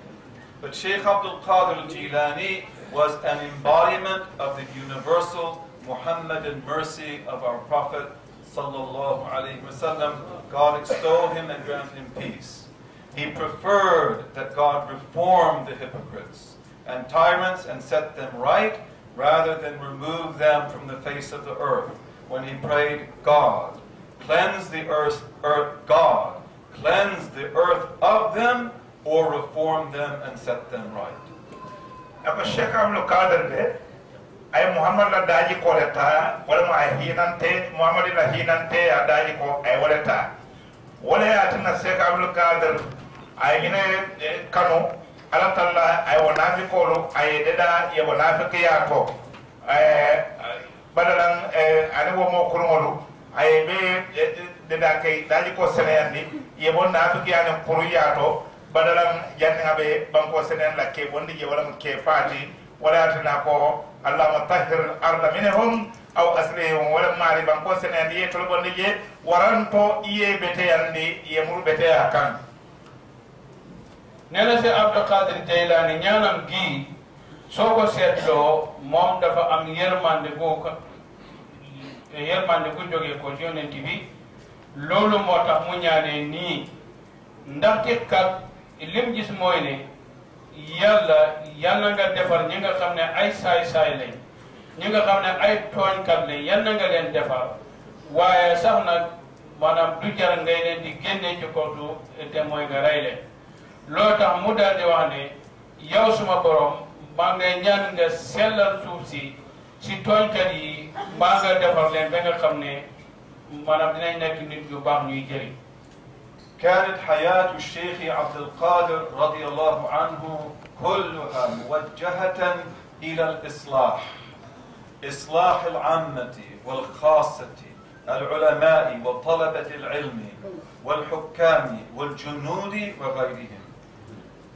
But Sheikh Abdul Qadir Jilani was an embodiment of the universal Muhammadan mercy of our Prophet sallallahu alaihi wasallam. God extol him and grant him peace. He preferred that God reform the hypocrites and tyrants and set them right rather than remove them from the face of the earth. When he prayed, God, cleanse the earth, God, cleanse the earth of them or reform them and set them right. Aba Sheikh Abdul Qadir be ay Muhammad la daji ko leta wala ma hinante Muhammad la hinante ya daji ko ay waleta wala atna Sheikh Abdul Qadir ay ne kanu ala talla ay wonafi ko lo ay deda ye wonafi kiya ko badalan ani wo mo kurumolu ay be deda kay daji ko seneyandi ye wonafi kiya ne kuruya to badalan janna be banko senen la ke bondi je wala ke fati wala atna ko allahumma tahhir al-ardh minhum aw aslihum wala mari banko senen ye tol bondi je waranto iye beteyandi ye mur beteya kan nena Cheikh Abdul Qadir Jilani ñaanam gi soko setlo mom dafa am yermande boko yermande gu joge ko yonenti bi lolu motax mu ñaané ni ndax tek kat lim gis moy né yalla yalla nga defar ñi nga xamné ay say say lañ ñi nga xamné ay togn kat lañ yalla nga len defar waye sax nak manam du jar ngay len di genné ci ko do té moy nga ray len lota muda de wane yaw suma borom ba ngay ñaan nga selal suuf si ci toñkat yi ba nga defar leen ba nga xamne manam dinañ nekk nit yu baax ñuy jëri كانت حياة الشيخ عبد القادر رضي الله عنه كلها موجهة إلى الإصلاح إصلاح العامة والخاصة العلماء وطلبة العلم والحكام والجنود وغيرهم.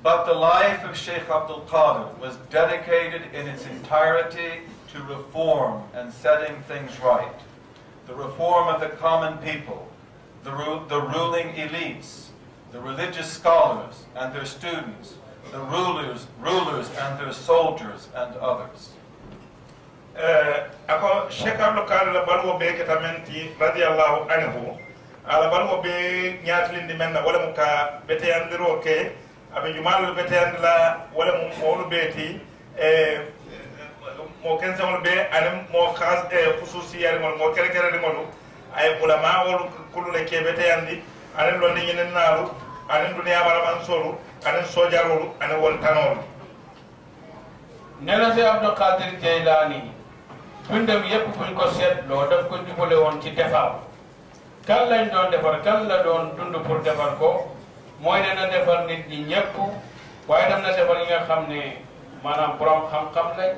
But the life of Sheikh Abdul Qadir was dedicated in its entirety to reform and setting things right. The reform of the common people, the ruling elites, the religious scholars and their students, the rulers and their soldiers and others. Ako Sheikh Abdul Qadir balwo be ketamenti radiyallahu anhu ala balwo be nyatlindi menna wala muka beteyandiro ke abe jumal beteyandla wala mum beti mo kenza wala be alam mo khas khususiyal mo kerekere de molu ay ulama wala kulule ke beteyandi alam lo ni ñen naaru alam dunya baraman solu alam sojarolu alam wal tanol nena Sheikh Abdul Qadir Jilani bindam yep buñ ko set lo daf ko jubale won ci defar kan lañ doon defar kan la doon dund pour defar ko moy dana defar nit ñi ñepp waye dana defar ñi nga xamne manam borom xam xam lañ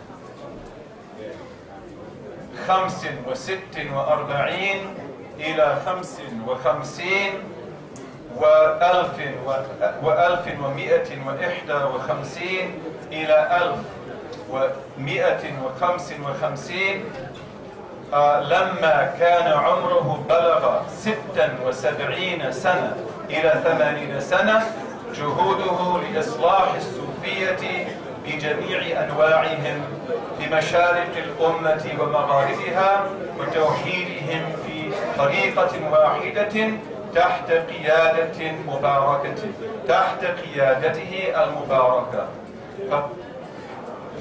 45 إلى 55 و1151 إلى 1155 لما كان عمره بلغ 76 سنة إلى 80 سنة جهوده لإصلاح الصوفية بجميع أنواعهم في مشارق الأمة ومغاربها وتوحيدهم في طريقة واحدة تحت قيادة مباركة تحت قيادته المباركة.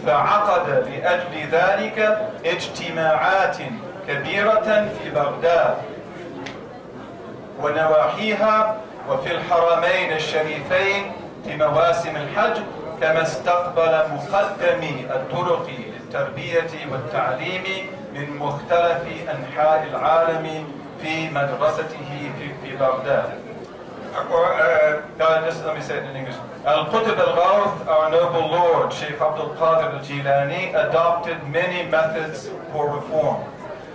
فعقد لأجل ذلك اجتماعات كبيرة في بغداد ونواحيها وفي الحرمين الشريفين في مواسم الحج، كما استقبل مقدمي الطرق للتربية والتعليم من مختلف أنحاء العالم في مدرسته في بغداد. Let me say it in English. Al-Qutb al-Ghawth, our noble lord, Sheikh Abdul Qadir al-Jilani, adopted many methods for reform.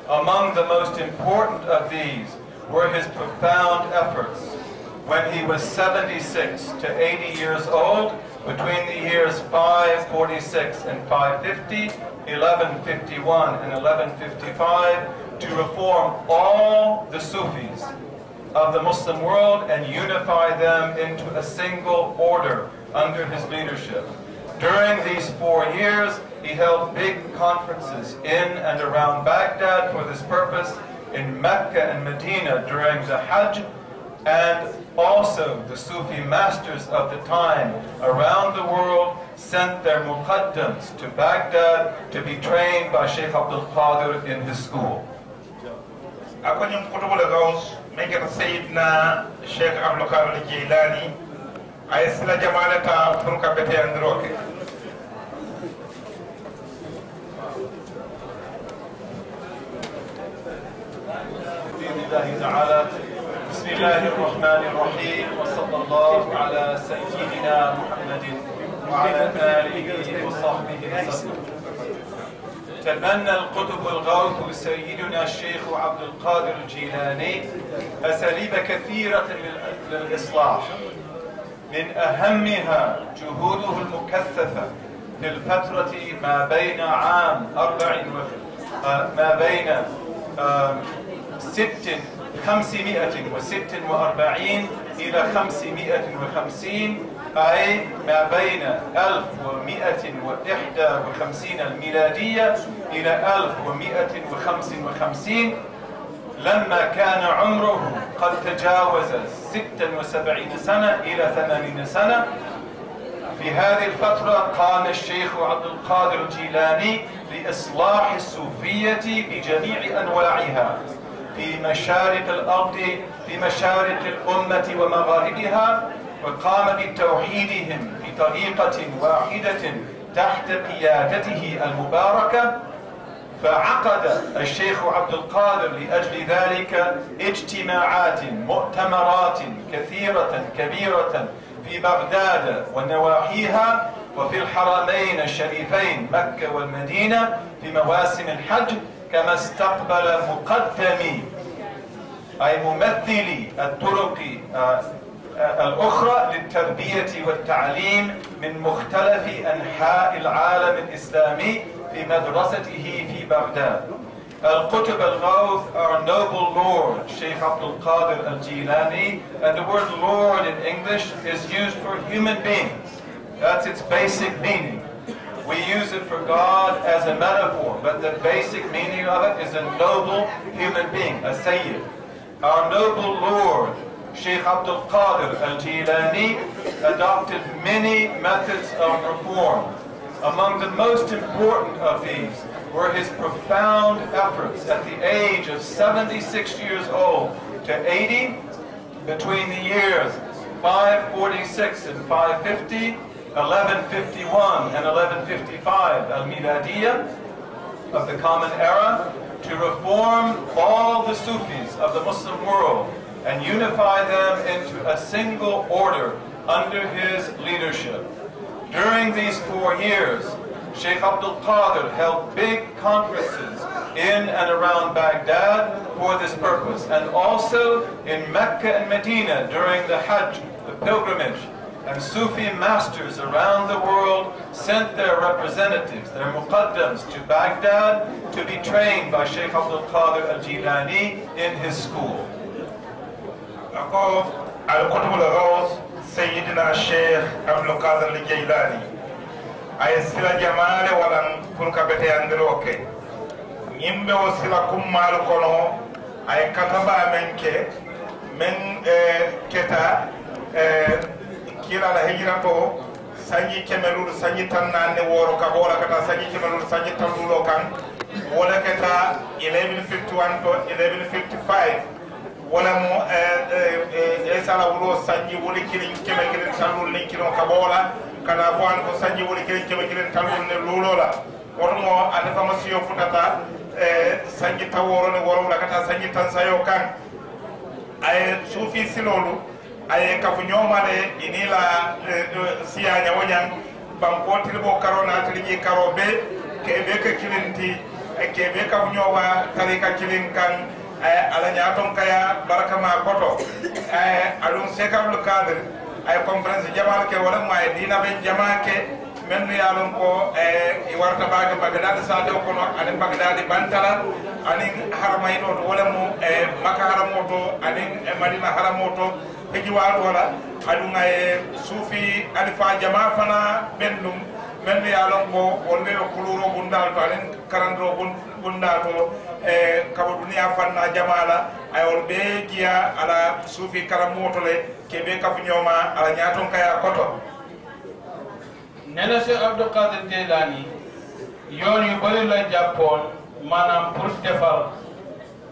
Among the most important of these were his profound efforts. When he was 76 to 80 years old, between the years 546 and 550, 1151 and 1155, to reform all the Sufis of the Muslim world and unify them into a single order under his leadership. During these 4 years, he held big conferences in and around Baghdad for this purpose, in Mecca and Medina during the Hajj, and also the Sufi masters of the time around the world sent their muqaddims to Baghdad to be trained by Sheikh Abdul Qadir in his school. ميكا سيدنا الشيخ عبد القادر الجيلاني أيسلا جمالتا فرقة بتي أندروك بإذن الله تعالى. بسم الله الرحمن الرحيم، وصلى الله على سيدنا محمد وعلى آله وصحبه وسلم. تبنى القطب الغوث سيدنا الشيخ عبد القادر الجيلاني أساليب كثيرة للإصلاح من أهمها جهوده المكثفة في الفترة ما بين عام 546 إلى 550، أي ما بين 1151 الميلادية إلى 1155، لما كان عمره قد تجاوز 76 سنة إلى 80 سنة. في هذه الفترة قام الشيخ عبد القادر الجيلاني لإصلاح الصوفية بجميع أنواعها في مشارق الأرض في مشارق الأمة ومغاربها، وقام بتوحيدهم بطريقة واحدة تحت قيادته المباركة. فعقد الشيخ عبد القادر لأجل ذلك اجتماعات مؤتمرات كثيرة كبيرة في بغداد ونواحيها وفي الحرمين الشريفين مكة والمدينة في مواسم الحج، كما استقبل مقدمي أي ممثلي الطرق الأخرى للتربية والتعليم من مختلف أنحاء العالم الإسلامي في مدرسته في بغداد. القطب الغوث, our noble lord, Sheikh Abdul Qadir al-Jilani, and the word lord in English is used for human beings. That's its basic meaning. We use it for God as a metaphor, but the basic meaning of it is a noble human being, a sayyid. Our noble lord, Sheikh Abdul Qadir al-Jilani, adopted many methods of reform. Among the most important of these were his profound efforts at the age of 76 years old to 80, between the years 546 and 550, 1151 and 1155 al-Miladiyya of the Common Era, to reform all the Sufis of the Muslim world and unify them into a single order under his leadership. During these 4 years, Sheikh Abdul Qadir held big conferences in and around Baghdad for this purpose, and also in Mecca and Medina during the Hajj, the pilgrimage, and Sufi masters around the world sent their representatives, their muqaddams, to Baghdad to be trained by Sheikh Abdul Qadir al-Jilani in his school. سيدنا الشيخ عبد القادر الجيلاني أيسلا جمال ولا كلك بتياندروك يمبي وسلا كم مالكونو أي كتبا منك من كتا كلا الهجرة تو سنجي كملور سنجي تنان وورو كبولا كتا سنجي كملور سنجي تلولو كان ولا كتا 1151 تو 1155 wala mo esala wulo sanji woli kirin kema kirin talul ni kino kabola kana boan ko sanji woli kirin kema kirin talul ne lulola wormo ade famasiyo futata sanji taworo ne woro la kata sanji tansayo kan ay sufi silolu ay ka fu nyomale inila siya nya wojan bankotil bo karona tilji karobe kebe ka kirinti kebe ka nyowa tarika kirin kan ala ñaton kaya barakama koto alum sekabul kadr ay conference jamal ke wala ma dina ben jamaa ke men yalum ko e warta baga bagdad sa do ko an bagdad bantala anin harmayno wala mo makka haramoto anin madina haramoto hejiwa wala aduna e sufi alfa jamaa fana bendum men yalum ko wonde kuluro bundal to anin karandro bundal to kabo dunia fanna jamala ayol be giya ala sufi karamoto le kebe kafu nyoma ala nyaton kaya koto nena se Abdul Qadir Jilani yon yu bari la japon manam pour defal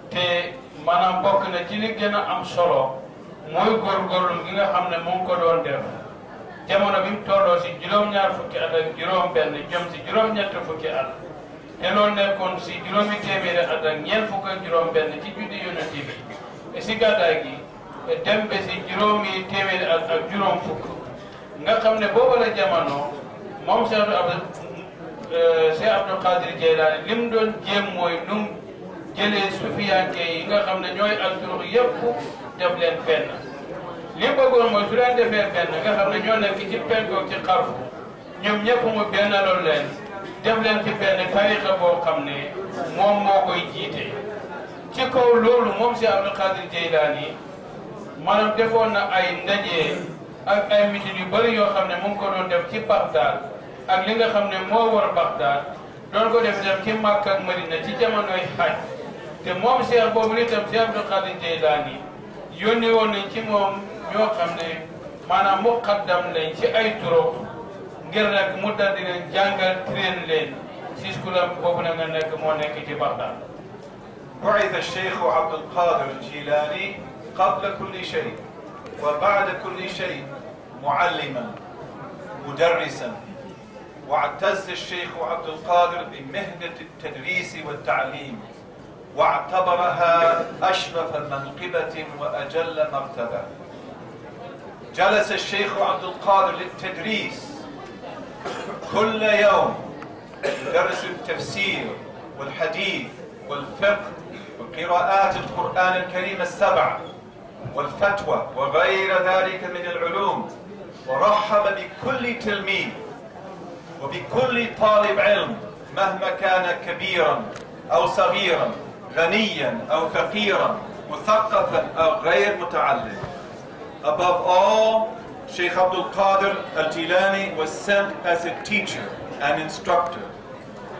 te manam bok na ci li gëna am solo moy gor gorlu gi nga xamne mom ko doon def jamono bi tolo ci juroom ñaar fukki at ak juroom benn jëm ci juroom ñett fukki at elon nekon ci juromi téméré at ak ñen fukk ak juroom benn ci juddi yonenti bi e ci gàddaay gi dem be ci juromi téméré at ak juroom fukk nga xamne boobu la jamono moom Cheikh Abdul Qadir Jilani lim doon jéem mooy num jëlee sufiyanke yi nga xam ne ñooy alturux yépp def leen fenn li bëggoon mooy su leen defee fenn nga xam ne ñoo nekk ci penko ci xarfu ñoom ñépp mu benn loolu leen devlen ci ben tariqa bo xamne mom mokoy jité ci kaw lolu mom Cheikh Abdul Qadir Jilani manam defon na ay ndaje ak ay meeting yu bari yo xamne mom ko don def ci Baghdad ak li nga xamne mo wor Baghdad don ko def ci Makka ak Madina ci jamonoy xaj te mom cheikh bobu li tam Cheikh Abdul Qadir Jilani yoni won ni ci mom ño xamne manam muqaddam lañ ci ay turo ngir nak mu dal di len jangal train len ci skulam bobu na nga nek mo nek ci Baghdad وعد الشيخ عبد القادر الجيلاني قبل كل شيء وبعد كل شيء معلما مدرسا واعتز الشيخ عبد القادر بمهنة التدريس والتعليم واعتبرها أشرف منقبة وأجل مرتبة جلس الشيخ عبد القادر للتدريس كل يوم يدرس التفسير والحديث والفقه وقراءات القرآن الكريم السبع والفتوى وغير ذلك من العلوم ورحب بكل تلميذ وبكل طالب علم مهما كان كبيرا أو صغيرا غنيا أو فقيرا مثقفا أو غير متعلم. Above all, Sheikh Abdul Qadir al-Jilani was sent as a teacher and instructor.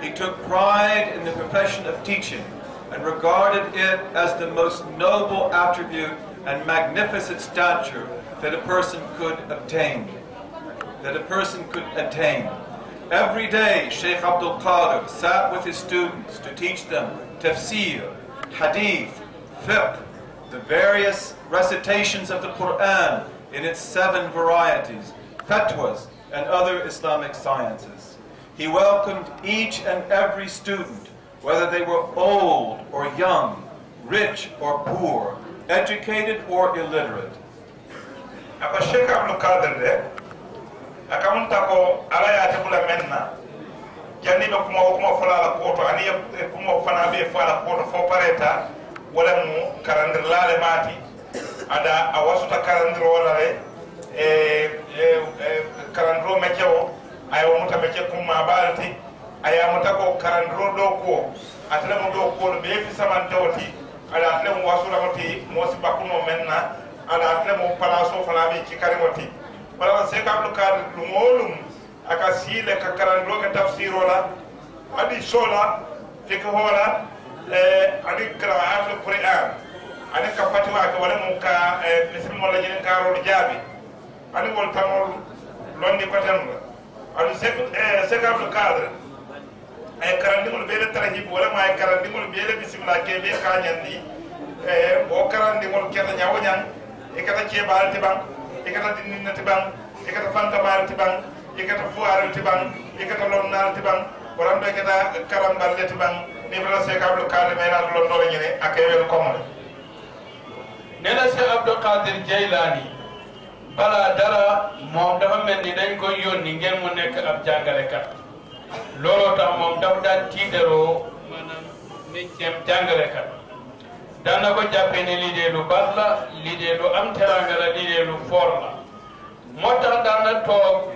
He took pride in the profession of teaching and regarded it as the most noble attribute and magnificent stature that a person could attain. Every day, Shaykh Abdul Qadir sat with his students to teach them tafsir, hadith, fiqh, the various recitations of the Qur'an in its 7 varieties, fatwas, and other Islamic sciences. He welcomed each and every student, whether they were old or young, rich or poor, educated or illiterate. Shaykh Abdul Qadir akamunta ko ala ya tabula menna janni do kuma fala la ko to ani kuma fana be fala ko to fo pareta wala mu karandir laale mati ada awasuta karandir wala karandro mekewo ay wonta meke kuma balti ay amata ko karandro do ko atala mo do ko be fi samante woti ala atala mo wasura woti mo si bakuno menna ala atala mo palaso fala be ci karimoti wala Shaykh Abdul Qadir lumolum akasile kakarandro ka tafsirola adi sola fikhola adi qira'at alquran adi ka fatiwa ka wala mun ka bismillah jin karo jabi adi wol tamol londi patam adi Shaykh Abdul Qadir ay karandimul be le tarhib wala ma karandimul be le bismillah ke be ka nyandi o karandimul ke ta nyawo nyan e ka ta ke balti bang ikata dinina tibang ikata fantabar tibang ikata fuar tibang ikata lonnal tibang warambe kata karambal tibang ni bala Shaykh Abdul Qadir mena londore ñene akewel ko mo nena Shaykh Abdul Qadir Jailani bala dara mom dafa melni dañ ko yoni ngeen mu nek ab jangale kat lolo tax mom dafa daan tidero manam meñcem jangale kat dana ko jappé ni lidé lu baax la lidé lu am teranga la lidé lu fort la motax dana tok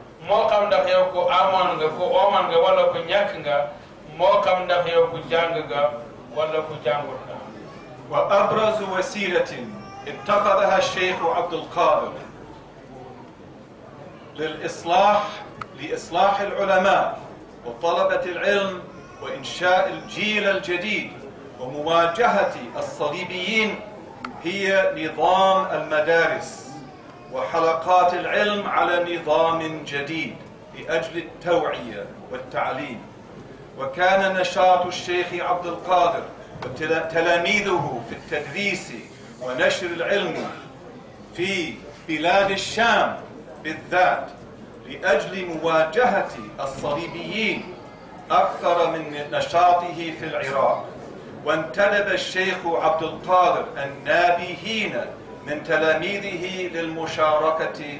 mo xam ndax yow ko amon nga ko oman nga wala ko ñak nga mo xam ndax yow ko jang nga wala ko jangul nga wa abraz wasilatin ittaqadaha ash-shaykh Abdul Qadir للإصلاح لإصلاح العلماء وطلبة العلم وإنشاء الجيل الجديد ومواجهة الصليبيين هي نظام المدارس وحلقات العلم على نظام جديد لأجل التوعية والتعليم. وكان نشاط الشيخ عبد القادر وتلاميذه في التدريس ونشر العلم في بلاد الشام بالذات لأجل مواجهة الصليبيين أكثر من نشاطه في العراق. وانتدب الشيخ عبد القادر النابهين من تلاميذه للمشاركة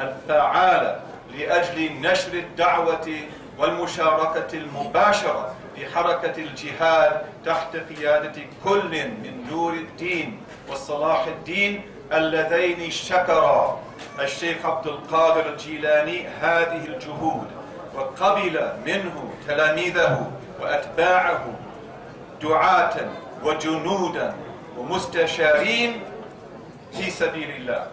الفعالة لأجل نشر الدعوة والمشاركة المباشرة في حركة الجهاد تحت قيادة كل من نور الدين وصلاح الدين اللذين شكرا الشيخ عبد القادر الجيلاني هذه الجهود وقبل منه تلاميذه وأتباعه دعاة وجنودا ومستشارين في سبيل الله.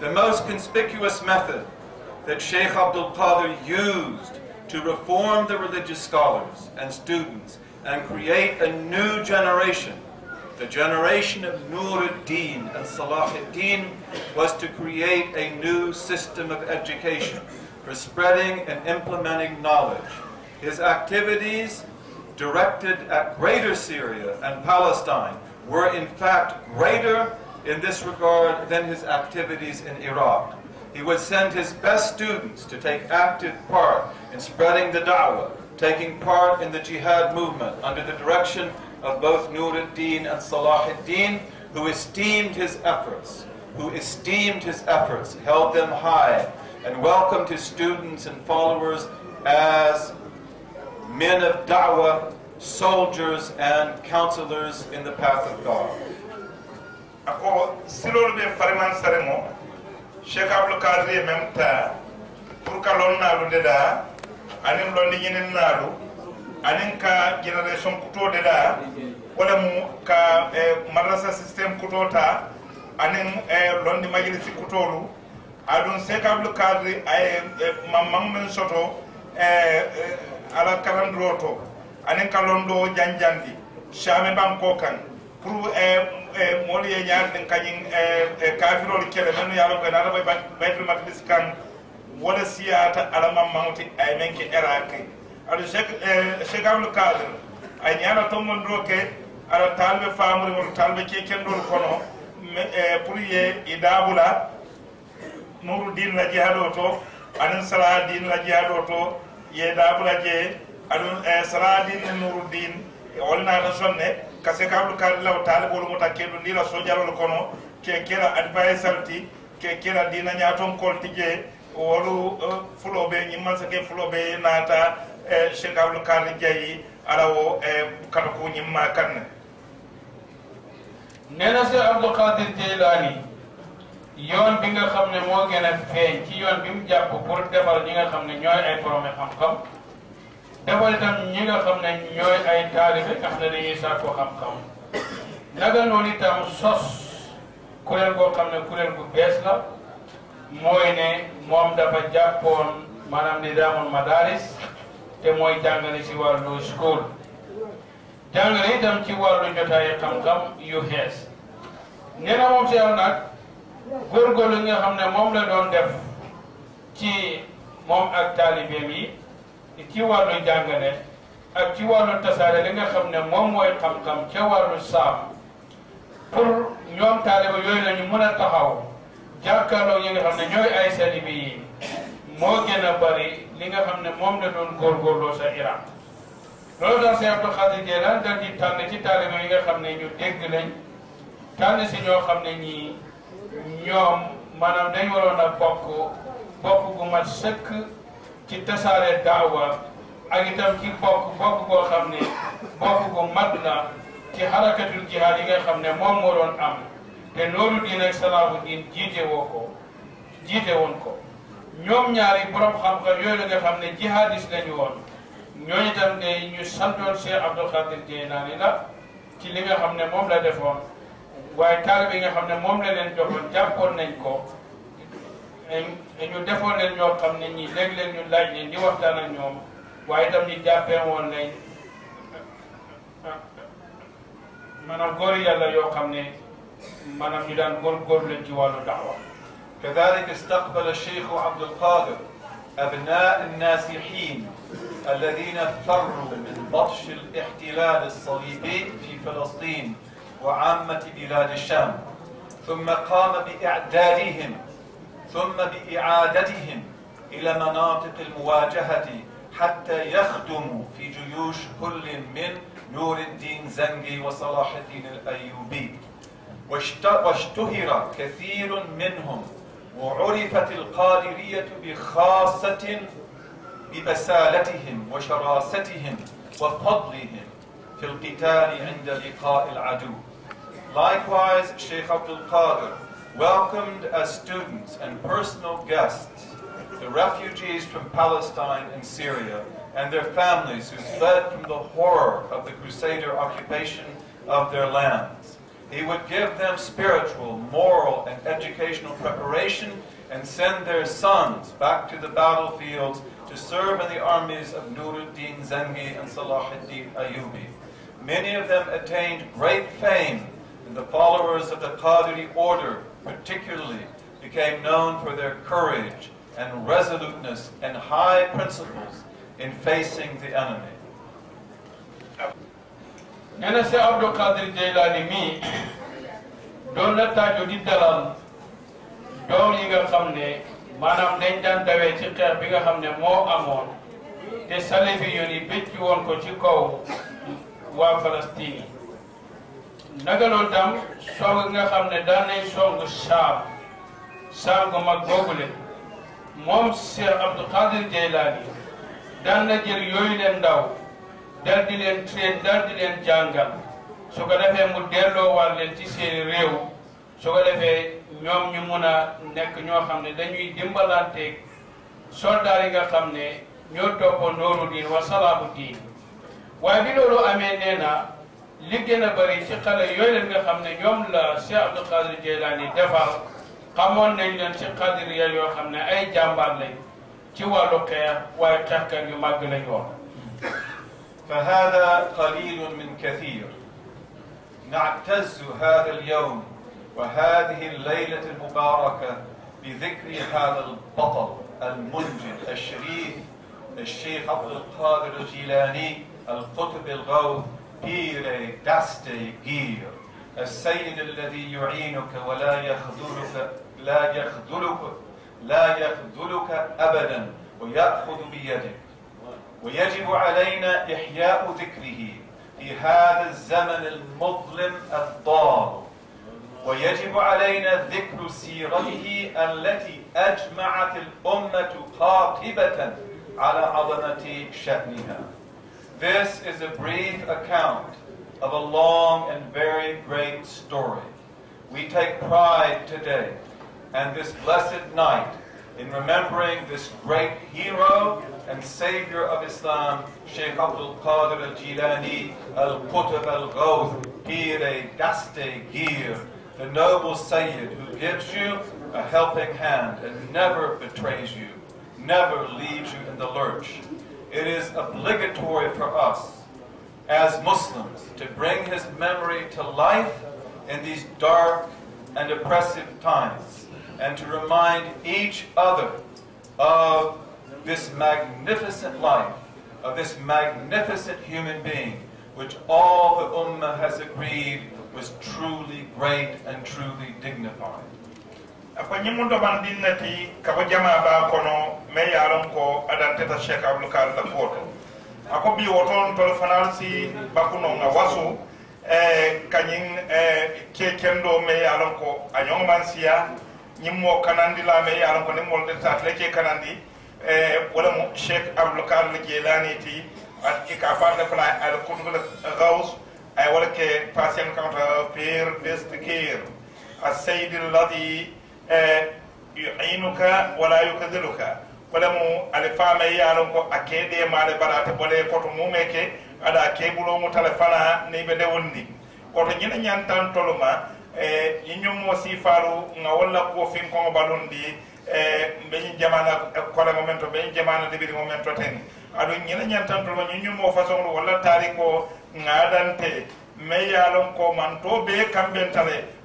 The most conspicuous method that Shaykh Abdul Qadir used to reform the religious scholars and students and create a new generation, the generation of Nur al-Din and Salah al-Din, was to create a new system of education for spreading and implementing knowledge. His activities directed at greater Syria and Palestine were in fact greater in this regard than his activities in Iraq. He would send his best students to take active part in spreading the da'wah, taking part in the jihad movement under the direction of both Nur al-Din and Salah al-Din, who esteemed his efforts, held them high, and welcomed his students and followers as men of da'wah, soldiers and counselors in the path of God. Ako silol be fariman saremo Shaykh Abdul Qadir memta pour kalonna lu deda anin londi ñinen naadu anin ka generation kutode da wala mu ka madrasa system kutota anin londi majlisi kutolu adun sekable cadre ay mamam men soto ala karandroto anin ka londo janjandi chame banko kan pour moliye ñaar den kany kafirol kele men yalla ko na bay baytul maqdis kan wala siyata ala mamawti ay menke erake adu sekable cadre ay ñana to mon roke ala talbe famri mon talbe ke kendol kono pour ye idabula nuru din la jihado to anan sala din la jihado to ye dabula je anan sala din nuru din olna na sonne kase kablu kal law talibul mutakedu ni la sojalol kono ke kera advice alti ke kera dina nyaton kolti je wolu flobe ni man sake flobe nata shekablu kal jeyi alawo kala ko ni ma kan nena se Abdul Qadir Jilani yon bi nga xamne mo gëna feñ ci yon bi mu japp pour defal ñi nga xamne ñoy ay borom xam-xam defal tam ñi nga xamne ñoy ay talibé tax na dañuy sakku xam-xam naga non itam sos kurel go xamne kurel bu bes la moy ne mom dafa jappoon manam ni daamul madaris te moy jangale ci walu school jangale itam ci walu jotaay xam-xam yu xess neena mom ci yow nak gorgolu nga xamne mom la doon def ci mom ak talibé mi ci walu jangane ak ci walu tassare li nga xamne mom moy xam xam ci walu saam pour ñom talibé yoy lañu mëna taxaw jakkalo yi nga xamne ñoy ay salibi yi mo gëna bari li nga xamne mom la doon gorgolo sa Iran lolu da Cheikh Abdul Qadir Jilani da di tan ci talibé yi nga xamne ñu dégg lañ tan ci ño xamne ñi ñom manam dañ warona bokku gu ma sekk ci tassare daawa ak itam ci bokku go xamne bokku gu madna ci harakatul jihad yi nga xamne mom mo doon am te lolu di nak salaabu din jité won ko ñom ñaari borom xam nga yoy la nga xamne jihadis lañu won ñoy itam day ñu santol Cheikh Abdul Qadir Jilani la ci li nga xamne mom la defoon way talibé nga xamne mom la len joxone jappone nañ ko ñu defone len ñoo xamne ñi leg len ñu laaj len di waxtaan ak ñoom way tam ñi jappé won nañ manam gor yalla yo xamne manam ñu daan gor gor len ci walu da'wa كذلك استقبل الشيخ عبد القادر أبناء الناسحين الذين فروا من بطش الاحتلال الصليبي في فلسطين وعامة بلاد الشام ثم قام بإعدادهم ثم بإعادتهم إلى مناطق المواجهة حتى يخدموا في جيوش كل من نور الدين زنجي وصلاح الدين الأيوبي واشتهر كثير منهم وعرفت القادرية بخاصة ببسالتهم وشراستهم وفضلهم في القتال عند لقاء العدو. Likewise, Sheikh Abdul Qadir welcomed as students and personal guests the refugees from Palestine and Syria and their families who fled from the horror of the Crusader occupation of their lands. He would give them spiritual, moral, and educational preparation and send their sons back to the battlefields to serve in the armies of Nuruddin Zengi and Salah ad-Din Ayyubi. Many of them attained great fame, and the followers of the Qadiri order particularly became known for their courage and resoluteness and high principles in facing the enemy. Nena se Abdul Qadir Jilani mi don la tajo di dalal doom yi nga xamne manam dañ daan dawé ci xeer bi nga xamne mo amone té salafi yoni becc won ko ci kaw wa Palestine naga lol tam song nga xamne daan nay song saam ko mag gogule mom Cheikh Abdul Qadir Jilani daan na jël yoy len ndaw dal di len train dal di len jangal su ko defé mu delo wal len ci seen rew su ko defé ñom ñu mëna nek ño xamne dañuy dimbalante soldat yi nga xamne nyoto ko norudin wa salamuddin wadi lolu amé néna ligéna bari ci xalé yoyel nga xamné ñom la Cheikh Abdou Qadir Jilani defal xamone nañ len ci qadir ya yo xamné ay jambar lañ ci walu xex way taxkan yu mag lañ wax فهذا قليل من كثير نعتز هذا اليوم وهذه الليلة المباركة بذكر هذا البطل المنجد الشريف الشيخ عبد القادر الجيلاني القطب الغوث بيري داستي جير السيد الذي يعينك ولا يخذلك أبدا ويأخذ بيدك ويجب علينا إحياء ذكره في هذا الزمن المظلم الضار ويجب علينا ذكر سيرته التي أجمعت الأمة قاطبة على عظمة شأنها. This is a brief account of a long and very great story. We take pride today and this blessed night in remembering this great hero and savior of Islam, Sheikh Abdul Qadir al-Jilani, al-Qutb al-Ghawth, Pire Daste Gir, the noble Sayyid who gives you a helping hand and never betrays you, never leaves you in the lurch. It is obligatory for us as Muslims to bring his memory to life in these dark and oppressive times and to remind each other of this magnificent life, of this magnificent human being, which all the Ummah has agreed was truly great and truly dignified. I will take patient counter peer this care. I say the lady Inuka, while I look at the Luca. Walamu, Alifame, Alonco, Acade, Malabara, Bole, Cotomumeke, and a cable Mutalefana, neighbor the Wundi. Or the Yenian Toloma, Inumosi Faru, Naola Kofin Kongabalundi, Benjamana, Colamento, Benjamana, the Momento Ten. I don't Yenian Tantolo, Inumofason, Walla Tariko. Ngadante meyalon ko man to be kambentale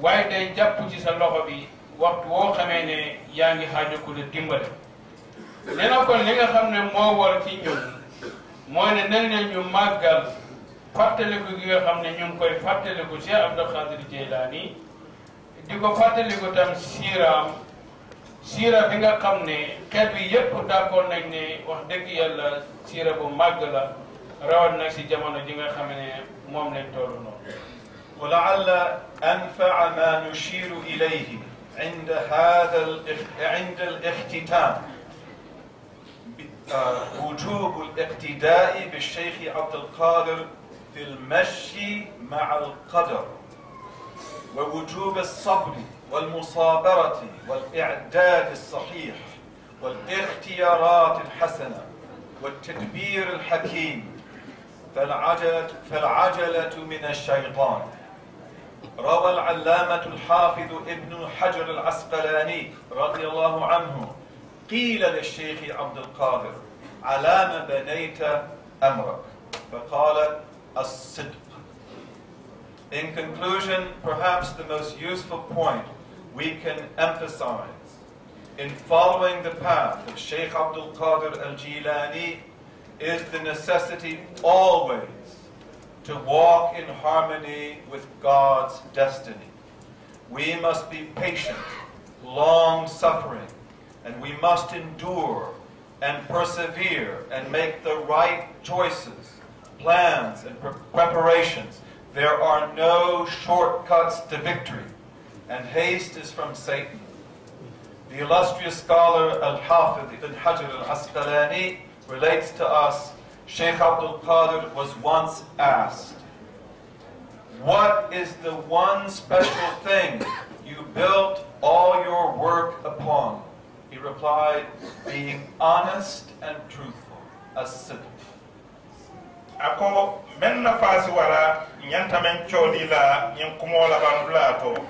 way day japp ci sa loxo bi waxtu wo xamé né yaangi xaju ko le dimbale néna kon li nga xamne mo wor ci ñun moy né nañ né ñu magal fatale ko gi nga xamne ñu koy fatale ko Cheikh Abdou Qadir Jilani diko fatale ko tam sira bi nga xamne xet wi yépp d'accord nañ né wax dëgg yalla sira bu mag la ولعل أنفع ما نشير إليه عند هذا عند الاختتام وجوب الاقتداء بالشيخ عبد القادر في المشي مع القدر ووجوب الصبر والمصابرة والإعداد الصحيح والاختيارات الحسنة والتدبير الحكيم فالعجلة من الشيطان. روى العلامة الحافظ ابن حجر العسقلاني رضي الله عنه قيل للشيخ عبد القادر على ما بنيت أمرك فقال الصدق. In conclusion, perhaps the most useful point we can emphasize in following the path of Sheikh Abdul Qadir al-Jilani is the necessity always to walk in harmony with God's destiny. We must be patient, long-suffering, and we must endure and persevere and make the right choices, plans, and preparations. There are no shortcuts to victory, and haste is from Satan. The illustrious scholar Al-Hafidh Ibn Hajar Al-Asqalani relates to us, Shaykh Abdul Qadir was once asked, what is the one special thing you built all your work upon? He replied, being honest and truthful, as-sidq. Ako men nafasi wala nyantamen chodi la nyankumola bandulato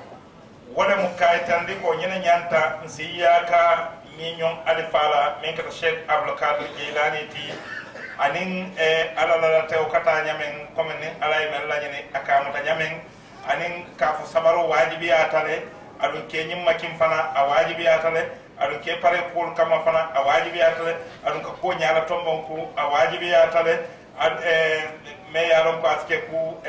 wala mukaitandi ko nyana nyanta nsiyaka nyon alifala menkata Sheikh Abdul Qadir Jilani ti anin alala te okata nyamen komene alay men la nyane akamuta nyamen anin kafu sabaro wajibi atale adun kenyim makim fana awajibi atale adun ke pare pol kama fana awajibi atale adun ko nyala tombonku awajibi atale me yaron ko aske ku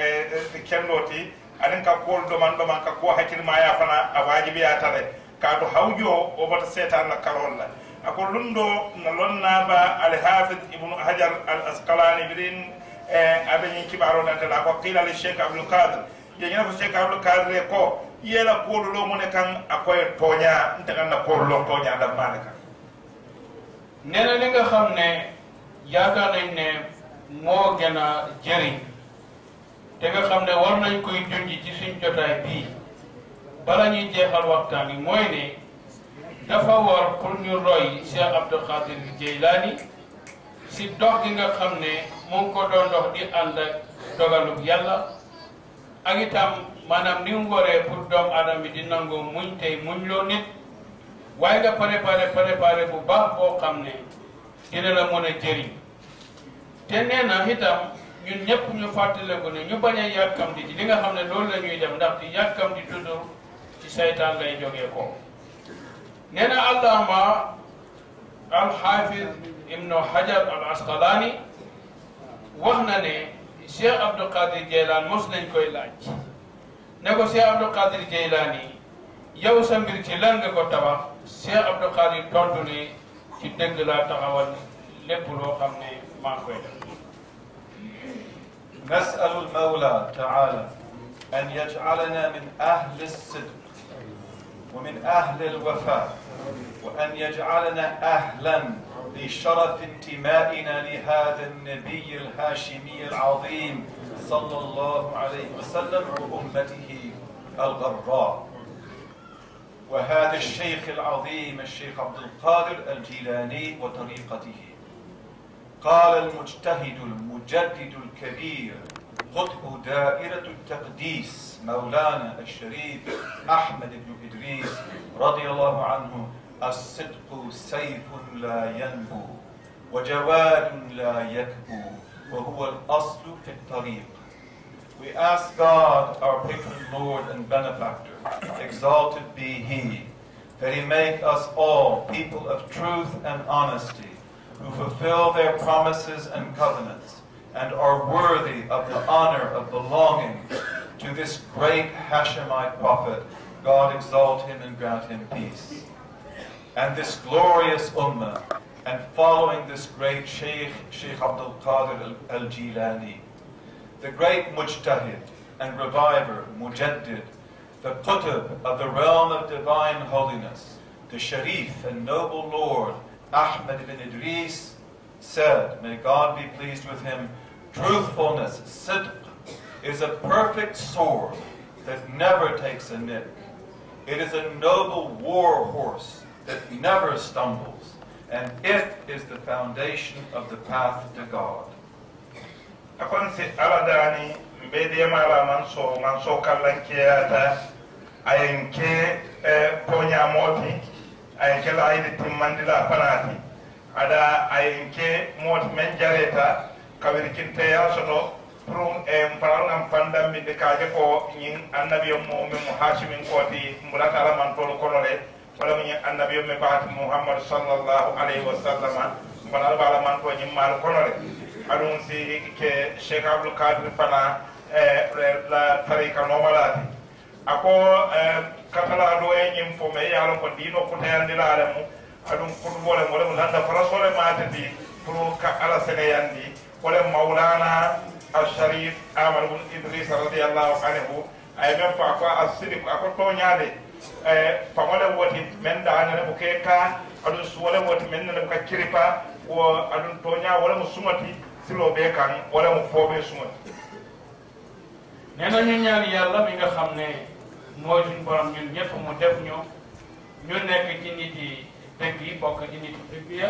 kendoti anen ka kol doman ka ko hakil maya fana awajibi atale ka to hawjo o bata setan la karolla akol lundo lonna ba al-Hafidh Ibn Hajar al-Asqalani bin abeni kibaro nan la ko qila li Sheikh Abdul Qadir yena ko Sheikh Abdul Qadir ko yela ko lo mo ne kan akoy tonya ntakan na ko lo tonya da malaka nena ni nga xamne yaaka nañ ne moo gën a jëriñ te nga xam ne war nañ koy junj ci suñ jotaay bii bala ñuy jeexal waxtaan yi mooy ne dafa war pour ñu roy Cheikh Abdul Qadir Jilani si dox gi nga xam ne mu ngi ko doon dox di ànd ak dogalub yàlla ak itam maanaam ni mu waree pour doomu aadama bi di nangoo muñ tey muñ loo nit waaye nga préparé bu baax boo xam ne dina la mën a jëriñ. te nee na itam ñun ñëpp ñu fàttaliku ne ñu bañ a yàkkamti ci li nga xam ne loolu la ñuy dem ndax di yàkkamti toujours ci saytaan lay jógee ko. nee na allaama al-Hafidh Ibn Hajar al-Asqalani wax na ne Cheikh Abdul Qadir Jilani mos nañ koy laaj ne ko Cheikh Abdul Qadir Jilani yow sa mbir ci lan nga ko tabax Cheikh Abdul Qadir tontu ne ci dëgg laa taxawal lépp loo xam ne. نسأل المولى تعالى أن يجعلنا من أهل الصدق ومن أهل الوفاء وأن يجعلنا أهلا لشرف انتمائنا لهذا النبي الهاشمي العظيم صلى الله عليه وسلم وأمته الغراء وهذا الشيخ العظيم الشيخ عبد القادر الجيلاني وطريقته. قال المجتهد المجدد الكبير قطب دائرة التقديس مولانا الشريف أحمد بن إدريس رضي الله عنه الصدق سيف لا ينبو وجواد لا يكبو وهو الأصل في الطريق. We ask God, our patron Lord and benefactor, exalted be He, that He make us all people of truth and honesty, who fulfill their promises and covenants, and are worthy of the honor of belonging to this great Hashemite prophet. God exalt him and grant him peace. And this glorious ummah, and following this great Shaykh, Shaykh Abdul Qadir al-Jilani, the great mujtahid and reviver, mujaddid, the qutb of the realm of divine holiness, the sharif and noble lord, Ahmed ibn Idris said, may God be pleased with him, truthfulness, sidq, is a perfect sword that never takes a nick. It is a noble war horse that never stumbles, and it is the foundation of the path to God. Ayenke la ile timmandila fanati ada ayenke mot menjareta kawirkinte ya soto prum paranam pandam bi de kaje ko nyin annabi mo me muhashimin ko ti mulatala man tolo konole wala nyin annabi me baat Muhammad sallallahu alaihi wasallam wala bala man ko nyin mal konole adon si ke Sheikh Abdul Qadir fana la tarika no malati ako katala do e nyim fo me yalo ko dino ko tan dilala mu adum kurwole wole mulanda farasole maatati pro ka ala seneyandi wole maulana al-sharif amr ibn idris radiyallahu anhu ay men fa ko as-sidq akoto nyaade pamole woti men daana ko keka adum suwole woti men na ko kiripa wo adum tonya wole musumati silo be kan wole mo fobe sumati nena ñu ñaan yalla mi nga xamne moy suñu borom ñun ñepp mo def ñu ñu nekk ci nit yi dëgg yi bokk ci nit dëgg ya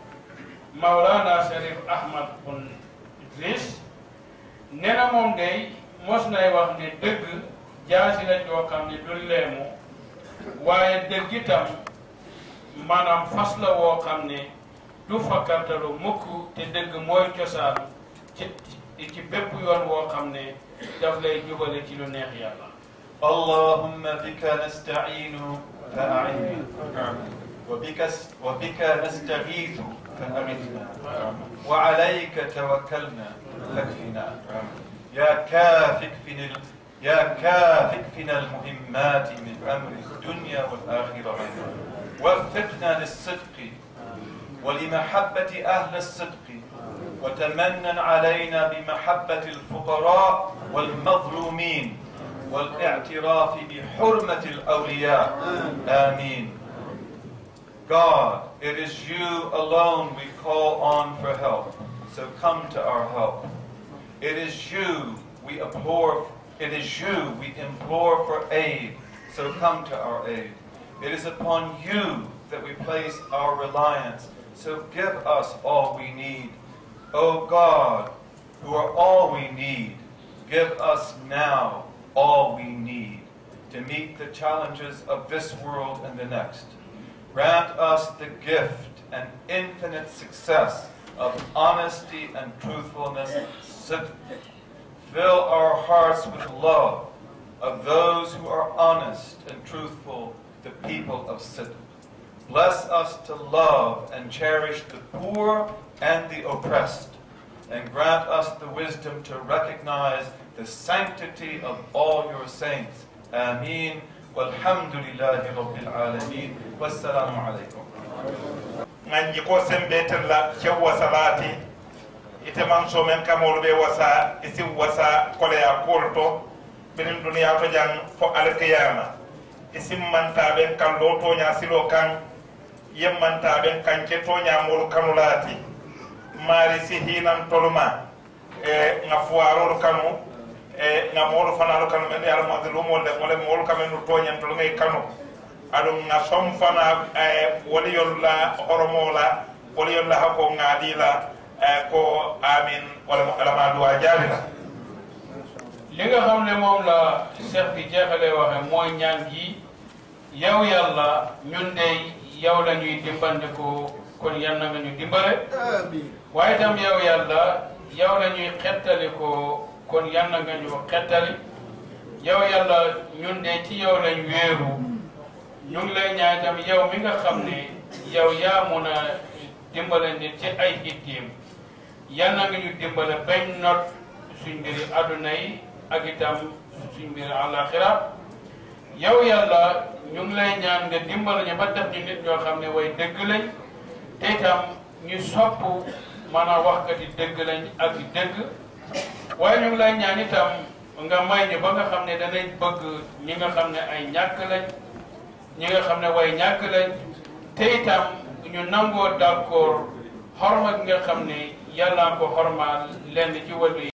maulana sharif ahmad ibn idris nena mom day mos nay wax ne deug jaasi la do xamne du leemu waye deug itam manam fasla wo xamne du fakkantalo mukku te deug moy ciosan ci bepp yoon wo xamne daf lay jubale ci lu neex yalla allahumma bika nasta'inu فأعنا وبك نستغيث فأغثنا وعليك توكلنا فاكفنا يا كافكفنا المهمات من أمر الدنيا والآخرة وفقنا للصدق ولمحبة أهل الصدق وتمنن علينا بمحبة الفقراء والمظلومين والاعتراف بحرمة الأولياء. Amen. God, it is you alone we call on for help, so come to our help. It is you we implore. It is you we implore for aid, so come to our aid. It is upon you that we place our reliance, so give us all we need. O God, who are all we need, give us now all we need to meet the challenges of this world and the next. Grant us the gift and infinite success of honesty and truthfulness. Fill our hearts with love of those who are honest and truthful, the people of Sidq. Bless us to love and cherish the poor and the oppressed, and grant us the wisdom to recognize the sanctity of all your saints. Amin. Walhamdulillahi Rabbil Alameen. Wassalamu alaikum. Nganji ko sembetel la chewa salati iteman so men kamolbe wasa isi wasa kole ya korto benin dunya to jang fo alqiyama isim man taben kan do to nya silo kan yem man taben kan che to nya mol kanulati mari sihinan toluma na fuaro kanu na molo fanalo kanu men yalla mo de lumo de molo kamenu toñen to ngay kanu adum na som fana woli yolla horomola woli yolla hako ngadila ko amin wala mukalama duwa jalila li nga xamne mom la cheikh bi jexale waxe moy ñaan gi yow yalla ñun dey yow lañuy dimbandiko kon yanna nga ñu dimbare amin waye tam yow yalla yow lañuy xettaliko kon yanna nga ñu xettali yow yalla ñun de ci yow lañ wéru ñu ngi lay ñaan tam yow mi nga xamne yow ya mo na dimbalé nit ci ay xittim yanna nga ñu dimbalé bañ not suñu mbiri aduna yi ak itam suñu mbiri alakhirah yow yalla ñu ngi lay ñaan nga dimbalé ñu ba def ñu nit ño xamne way deug lañ té tam ñu soppu mana wax ka di deug lañ ak di deug way ñu lay ñaan itam nga may ñu ba nga xamne dañay bëgg ñi nga xamne ay ñak lañ ñi nga xamne way ñak lañ té itam ñu nango d'accord hormat nga xamne yalla ko hormal lenn ci wël